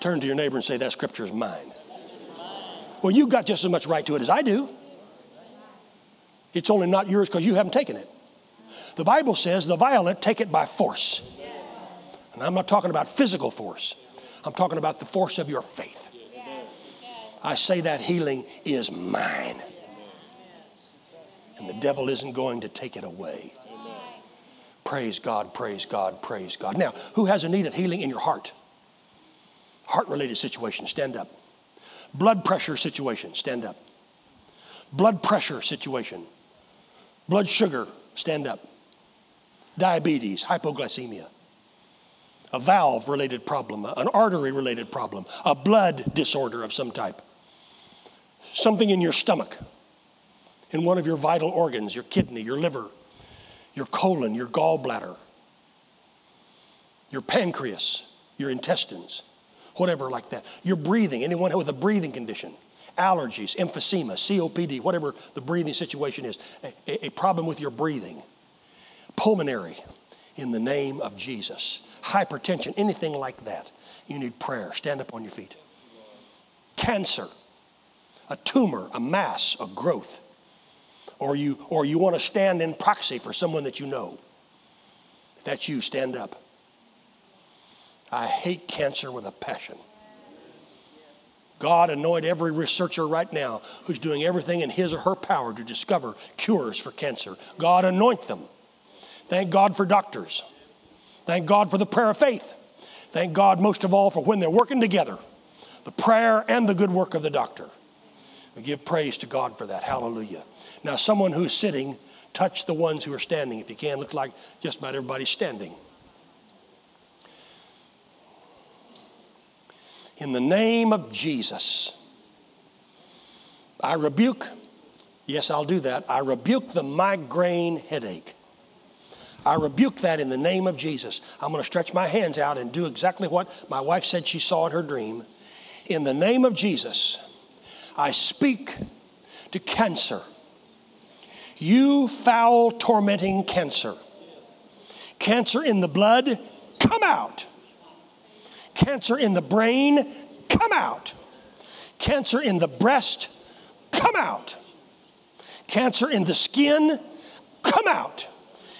Turn to your neighbor and say, that scripture is mine. Well, you've got just as much right to it as I do. It's only not yours because you haven't taken it. The Bible says the violent take it by force. And I'm not talking about physical force. I'm talking about the force of your faith. I say that healing is mine. And the devil isn't going to take it away. Praise God, praise God, praise God. Now, who has a need of healing in your heart? Heart-related situation, stand up. Blood pressure situation, stand up. Blood pressure situation. Blood sugar, stand up. Diabetes, hypoglycemia. A valve-related problem, an artery-related problem, a blood disorder of some type. Something in your stomach, in one of your vital organs, your kidney, your liver, your colon, your gallbladder, your pancreas, your intestines, whatever like that. Your breathing, anyone with a breathing condition, allergies, emphysema, C O P D, whatever the breathing situation is, a, a problem with your breathing, pulmonary, in the name of Jesus. Hypertension, anything like that, you need prayer. Stand up on your feet. Cancer, a tumor, a mass, a growth, or you, or you want to stand in proxy for someone that you know. If that's you, stand up. I hate cancer with a passion. God, anoint every researcher right now who's doing everything in his or her power to discover cures for cancer. God, anoint them. Thank God for doctors. Thank God for the prayer of faith. Thank God most of all for when they're working together, the prayer and the good work of the doctor. We give praise to God for that. Hallelujah. Now, someone who's sitting, touch the ones who are standing. If you can, look like just about everybody's standing. In the name of Jesus, I rebuke, yes, I'll do that. I rebuke the migraine headache. I rebuke that in the name of Jesus. I'm going to stretch my hands out and do exactly what my wife said she saw in her dream. In the name of Jesus, I speak to cancer. You foul, tormenting cancer. Cancer in the blood, come out. Cancer in the brain, come out. Cancer in the breast, come out. Cancer in the skin, come out.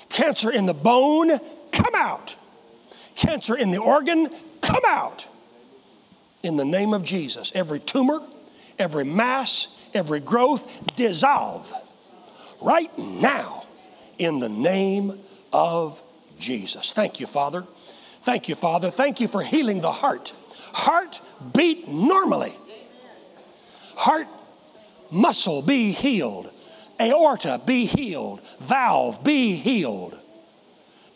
Cancer in the bone, come out. Cancer in the organ, come out. In the name of Jesus, every tumor, every mass, every growth, dissolve right now in the name of Jesus. Thank you, Father. Thank you, Father. Thank you for healing the heart. Heart beat normally. Heart muscle be healed. Aorta, be healed. Valve, be healed.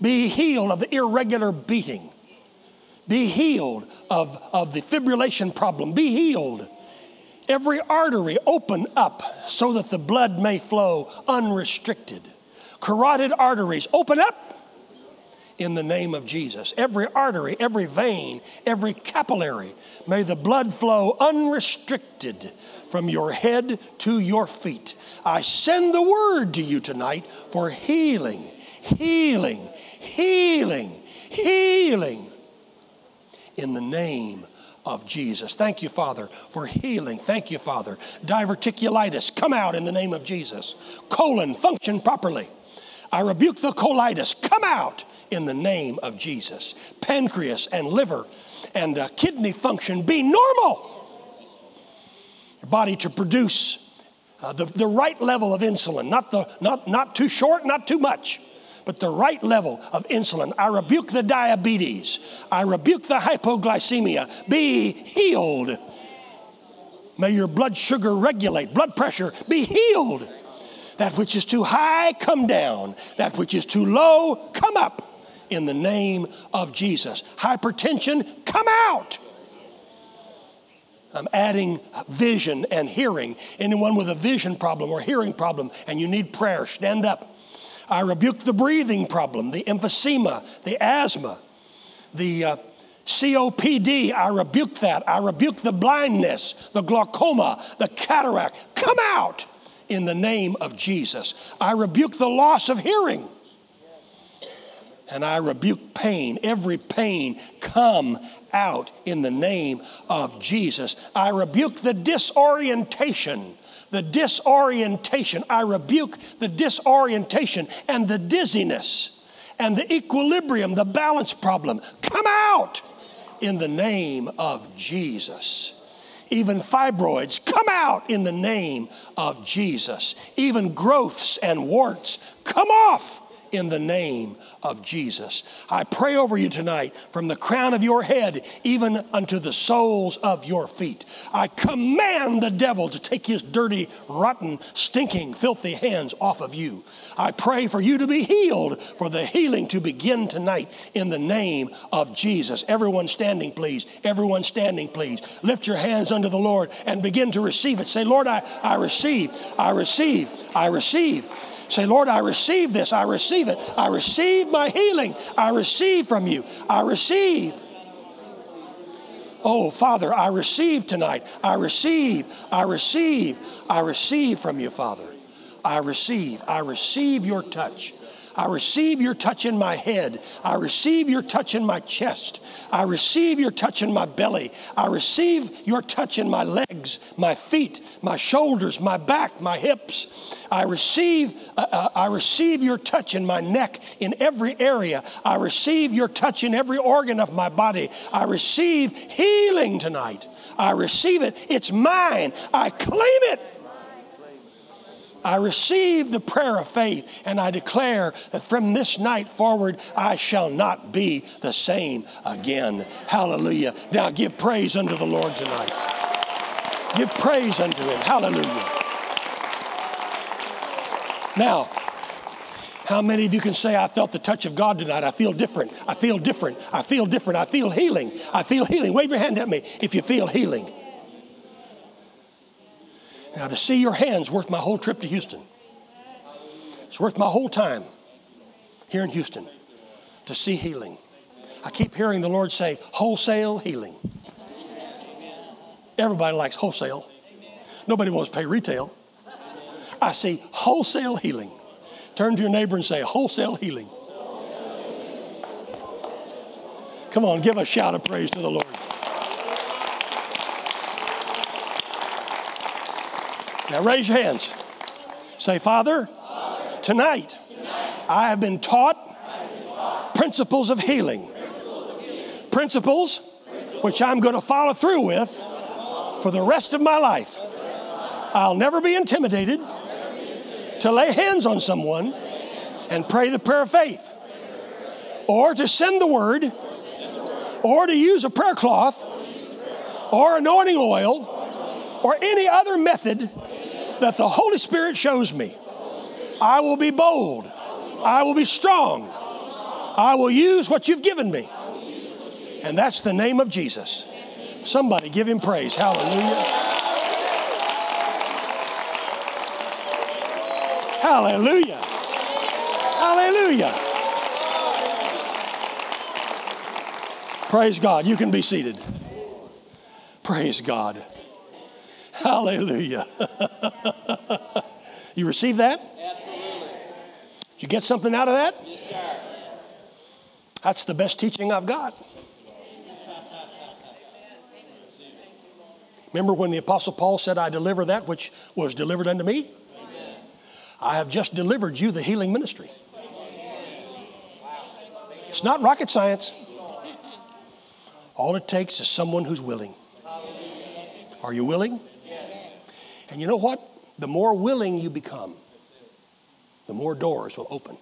Be healed of the irregular beating. Be healed of, of the fibrillation problem. Be healed. Every artery open up so that the blood may flow unrestricted. Carotid arteries open up in the name of Jesus. Every artery, every vein, every capillary, may the blood flow unrestricted from your head to your feet. I send the word to you tonight for healing, healing, healing, healing in the name of Jesus. Thank you, Father, for healing. Thank you, Father. Diverticulitis, come out in the name of Jesus. Colon, function properly. I rebuke the colitis, come out in the name of Jesus. Pancreas and liver and uh, kidney function, be normal. Your body to produce uh, the, the right level of insulin, not, the, not, not too short, not too much, but the right level of insulin. I rebuke the diabetes. I rebuke the hypoglycemia. Be healed. May your blood sugar regulate. Blood pressure, be healed. That which is too high, come down. That which is too low, come up in the name of Jesus. Hypertension, come out. I'm adding vision and hearing. Anyone with a vision problem or hearing problem and you need prayer, stand up. I rebuke the breathing problem, the emphysema, the asthma, the uh, C O P D. I rebuke that. I rebuke the blindness, the glaucoma, the cataract. Come out. In the name of Jesus, I rebuke the loss of hearing. And I rebuke pain, every pain, come out in the name of Jesus. I rebuke the disorientation, the disorientation. I rebuke the disorientation and the dizziness and the equilibrium, the balance problem. Come out in the name of Jesus. Even fibroids, come out in the name of Jesus. Even growths and warts, come off in the name of Jesus. I pray over you tonight from the crown of your head even unto the soles of your feet. I command the devil to take his dirty, rotten, stinking, filthy hands off of you. I pray for you to be healed, for the healing to begin tonight in the name of Jesus. Everyone standing, please. Everyone standing, please. Lift your hands unto the Lord and begin to receive it. Say, Lord, I, I receive, I receive, I receive. Say, Lord, I receive this. I receive it. I receive my healing. I receive from you. I receive. Oh, Father, I receive tonight. I receive. I receive. I receive from you, Father. I receive. I receive your touch. I receive your touch in my head. I receive your touch in my chest. I receive your touch in my belly. I receive your touch in my legs, my feet, my shoulders, my back, my hips. I receive, uh, uh, I receive your touch in my neck, in every area. I receive your touch in every organ of my body. I receive healing tonight. I receive it. It's mine. I claim it. I receive the prayer of faith, and I declare that from this night forward, I shall not be the same again. Hallelujah. Now give praise unto the Lord tonight. Give praise unto him. Hallelujah. Now, how many of you can say, I felt the touch of God tonight? I feel different. I feel different. I feel different. I feel healing. I feel healing. Wave your hand at me if you feel healing. Now, to see your hands worth my whole trip to Houston. It's worth my whole time here in Houston to see healing. I keep hearing the Lord say, wholesale healing. Everybody likes wholesale. Nobody wants to pay retail. I see wholesale healing. Turn to your neighbor and say, wholesale healing. Come on, give a shout of praise to the Lord. Now raise your hands. Say, Father, Father tonight, tonight I have been taught, have been taught principles of healing, principles, of healing. Principles, principles which I'm going to follow through with follow for the rest of my life. Of my life. I'll never be intimidated, never be intimidated to lay hands on someone hands and pray the prayer of faith, prayer or to send the word, or to, the word. Or to use a prayer cloth, or, prayer cloth. Or anointing oil, or, or any other method that the Holy Spirit shows me. I will be bold. I will be strong. I will use what you've given me. And that's the name of Jesus. Somebody give him praise. Hallelujah. Hallelujah. Hallelujah. Praise God. You can be seated. Praise God. Hallelujah. You receive that? Absolutely. Did you get something out of that? Yes, sir. That's the best teaching I've got. Remember when the Apostle Paul said, I deliver that which was delivered unto me? Amen. I have just delivered you the healing ministry. It's not rocket science. All it takes is someone who's willing. Are you willing? And you know what? The more willing you become, the more doors will open.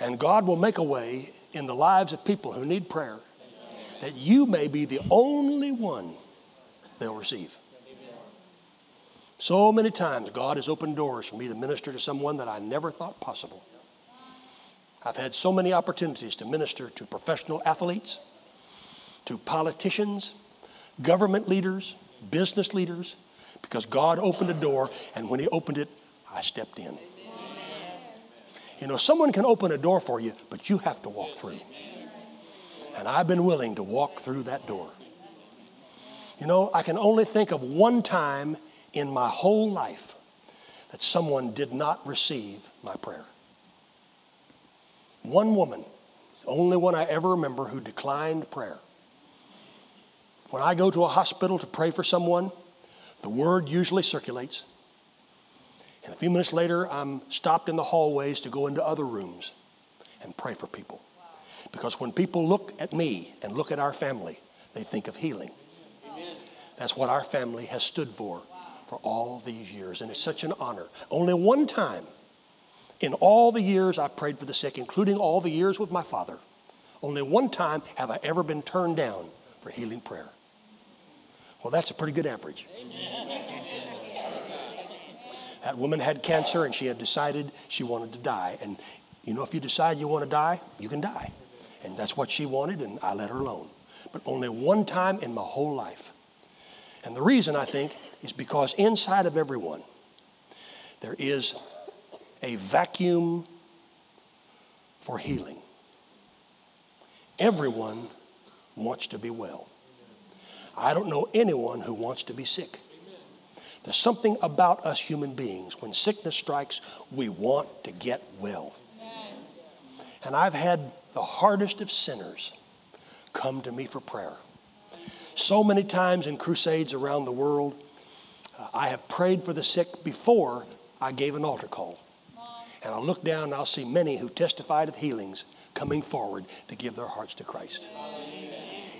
And God will make a way in the lives of people who need prayer that you may be the only one they'll receive. So many times God has opened doors for me to minister to someone that I never thought possible. I've had so many opportunities to minister to professional athletes, to politicians, government leaders, business leaders, because God opened a door, and when he opened it, I stepped in. Amen. You know, someone can open a door for you, but you have to walk through. And I've been willing to walk through that door. You know, I can only think of one time in my whole life that someone did not receive my prayer. One woman, the only one I ever remember, who declined prayer. When I go to a hospital to pray for someone, the word usually circulates. And a few minutes later, I'm stopped in the hallways to go into other rooms and pray for people. Because when people look at me and look at our family, they think of healing. Amen. That's what our family has stood for for all these years. And it's such an honor. Only one time in all the years I've prayed for the sick, including all the years with my father, only one time have I ever been turned down for healing prayer. Well, that's a pretty good average. Amen. That woman had cancer and she had decided she wanted to die. And you know, if you decide you want to die, you can die. And that's what she wanted, and I let her alone. But only one time in my whole life. And the reason, I think, is because inside of everyone, there is a vacuum for healing. Everyone wants to be well. I don't know anyone who wants to be sick. There's something about us human beings. When sickness strikes, we want to get well. And I've had the hardest of sinners come to me for prayer. So many times in crusades around the world, uh, I have prayed for the sick before I gave an altar call. And I look down and I'll see many who testified of healings coming forward to give their hearts to Christ. Amen.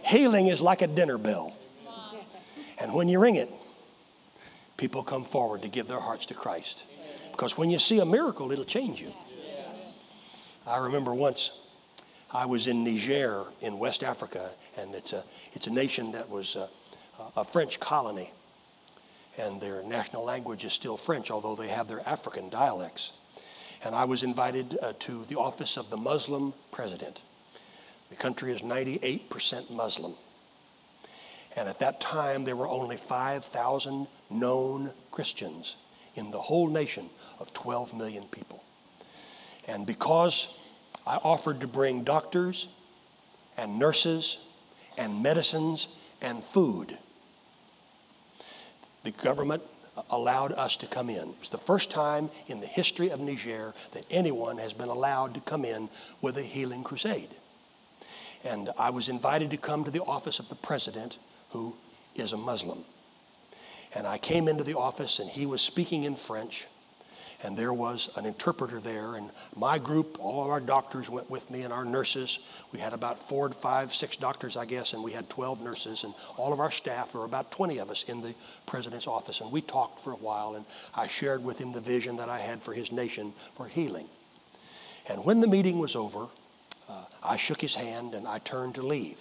Healing is like a dinner bell. And when you ring it, people come forward to give their hearts to Christ. Because when you see a miracle, it'll change you. I remember once I was in Niger in West Africa, and it's a, it's a nation that was a, a French colony, and their national language is still French, although they have their African dialects. And I was invited uh, to the office of the Muslim president. The country is ninety-eight percent Muslim. And at that time, there were only five thousand known Christians in the whole nation of twelve million people. And because I offered to bring doctors and nurses and medicines and food, the government allowed us to come in. It's the first time in the history of Niger that anyone has been allowed to come in with a healing crusade. And I was invited to come to the office of the president, who is a Muslim. And I came into the office, and he was speaking in French. And there was an interpreter there, and my group, all of our doctors went with me, and our nurses. We had about four, five, six doctors, I guess, and we had twelve nurses, and all of our staff, there were about twenty of us in the president's office. And we talked for a while, and I shared with him the vision that I had for his nation for healing. And when the meeting was over, uh, I shook his hand, and I turned to leave.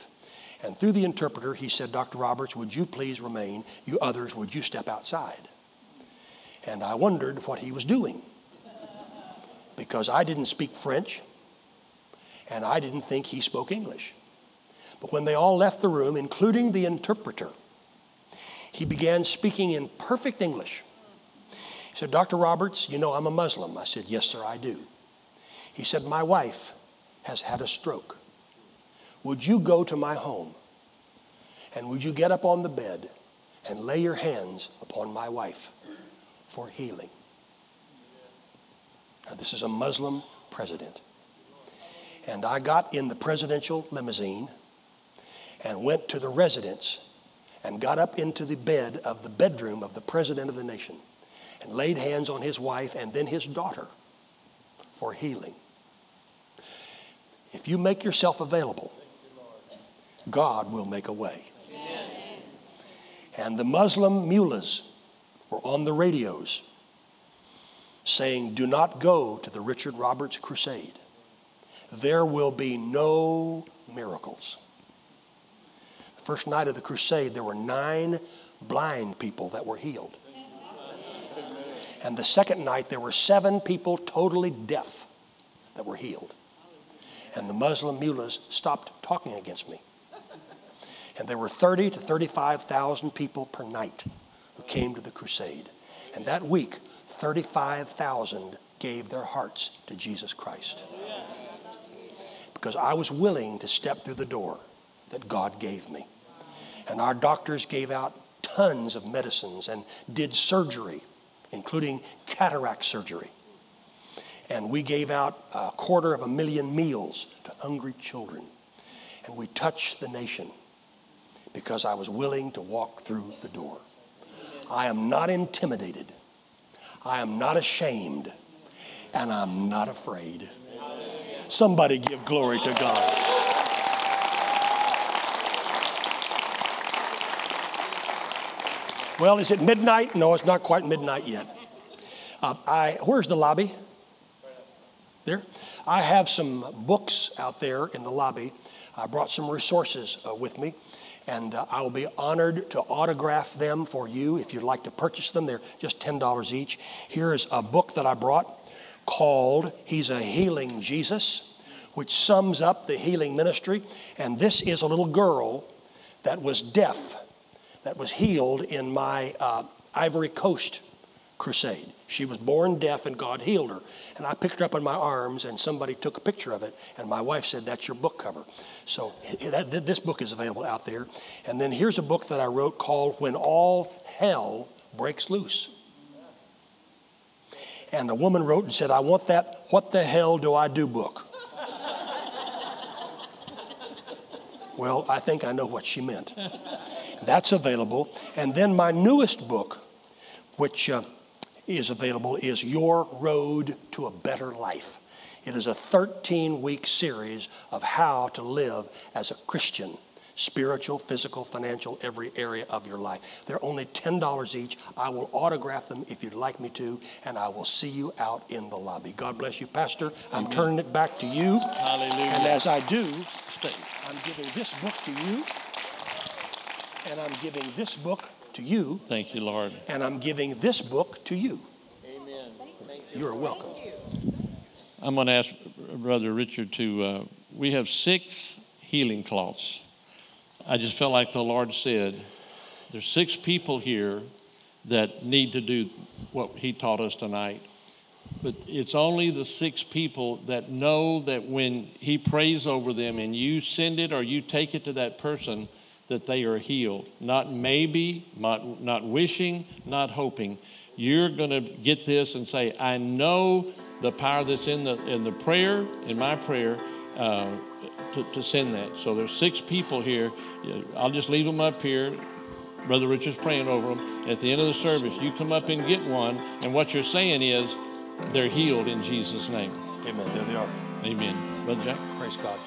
And through the interpreter, he said, "Doctor Roberts, would you please remain? You others, would you step outside?" And I wondered what he was doing, because I didn't speak French, and I didn't think he spoke English. But when they all left the room, including the interpreter, he began speaking in perfect English. He said, "Doctor Roberts, you know I'm a Muslim." I said, "Yes, sir, I do." He said, "My wife has had a stroke. Would you go to my home, and would you get up on the bed and lay your hands upon my wife for healing?" Now, this is a Muslim president. And I got in the presidential limousine and went to the residence and got up into the bed of the bedroom of the president of the nation and laid hands on his wife and then his daughter for healing. If you make yourself available, God will make a way. Amen. And the Muslim mullahs were on the radios saying, "Do not go to the Richard Roberts crusade. There will be no miracles." The first night of the crusade, there were nine blind people that were healed. And the second night, there were seven people totally deaf that were healed. And the Muslim mullahs stopped talking against me. And there were thirty to thirty-five thousand people per night who came to the crusade. And that week, thirty-five thousand gave their hearts to Jesus Christ. Because I was willing to step through the door that God gave me. And our doctors gave out tons of medicines and did surgery, including cataract surgery. And we gave out a quarter of a million meals to hungry children. And we touched the nation because I was willing to walk through the door. I am not intimidated. I am not ashamed. And I'm not afraid. Somebody give glory to God. Well, is it midnight? No, it's not quite midnight yet. Uh, I, where's the lobby? There. I have some books out there in the lobby. I brought some resources uh, with me, and uh, I will be honored to autograph them for you if you'd like to purchase them. They're just ten dollars each. Here is a book that I brought called He's a Healing Jesus, which sums up the healing ministry. And this is a little girl that was deaf, that was healed in my uh, Ivory Coast crusade. She was born deaf and God healed her. And I picked her up in my arms and somebody took a picture of it. And my wife said, that's your book cover. So that, this book is available out there. And then here's a book that I wrote called When All Hell Breaks Loose. And a woman wrote and said, I want that What the Hell Do I Do book. Well, I think I know what she meant. That's available. And then my newest book, which uh, is available, is Your Road to a Better Life. It is a thirteen-week series of how to live as a Christian, spiritual, physical, financial, every area of your life. They're only ten dollars each. I will autograph them if you'd like me to, and I will see you out in the lobby. God bless you, Pastor. I'm Amen. Turning it back to you. Hallelujah. And as I do, stay. I'm giving this book to you, and I'm giving this book to you. Thank you, Lord. And I'm giving this book to you. Amen. Thank you. You're welcome. Thank you. I'm going to ask Brother Richard to, uh, we have six healing cloths. I just felt like the Lord said, there's six people here that need to do what he taught us tonight. But it's only the six people that know that when he prays over them and you send it or you take it to that person, that they are healed. Not maybe, not, not wishing, not hoping. You're going to get this and say, I know the power that's in the, in the prayer, in my prayer, uh, to, to send that. So there's six people here. I'll just leave them up here. Brother Richard's praying over them. At the end of the service, you come up and get one. And what you're saying is, they're healed in Jesus' name. Amen. There they are. Amen. Brother Jack? Praise God.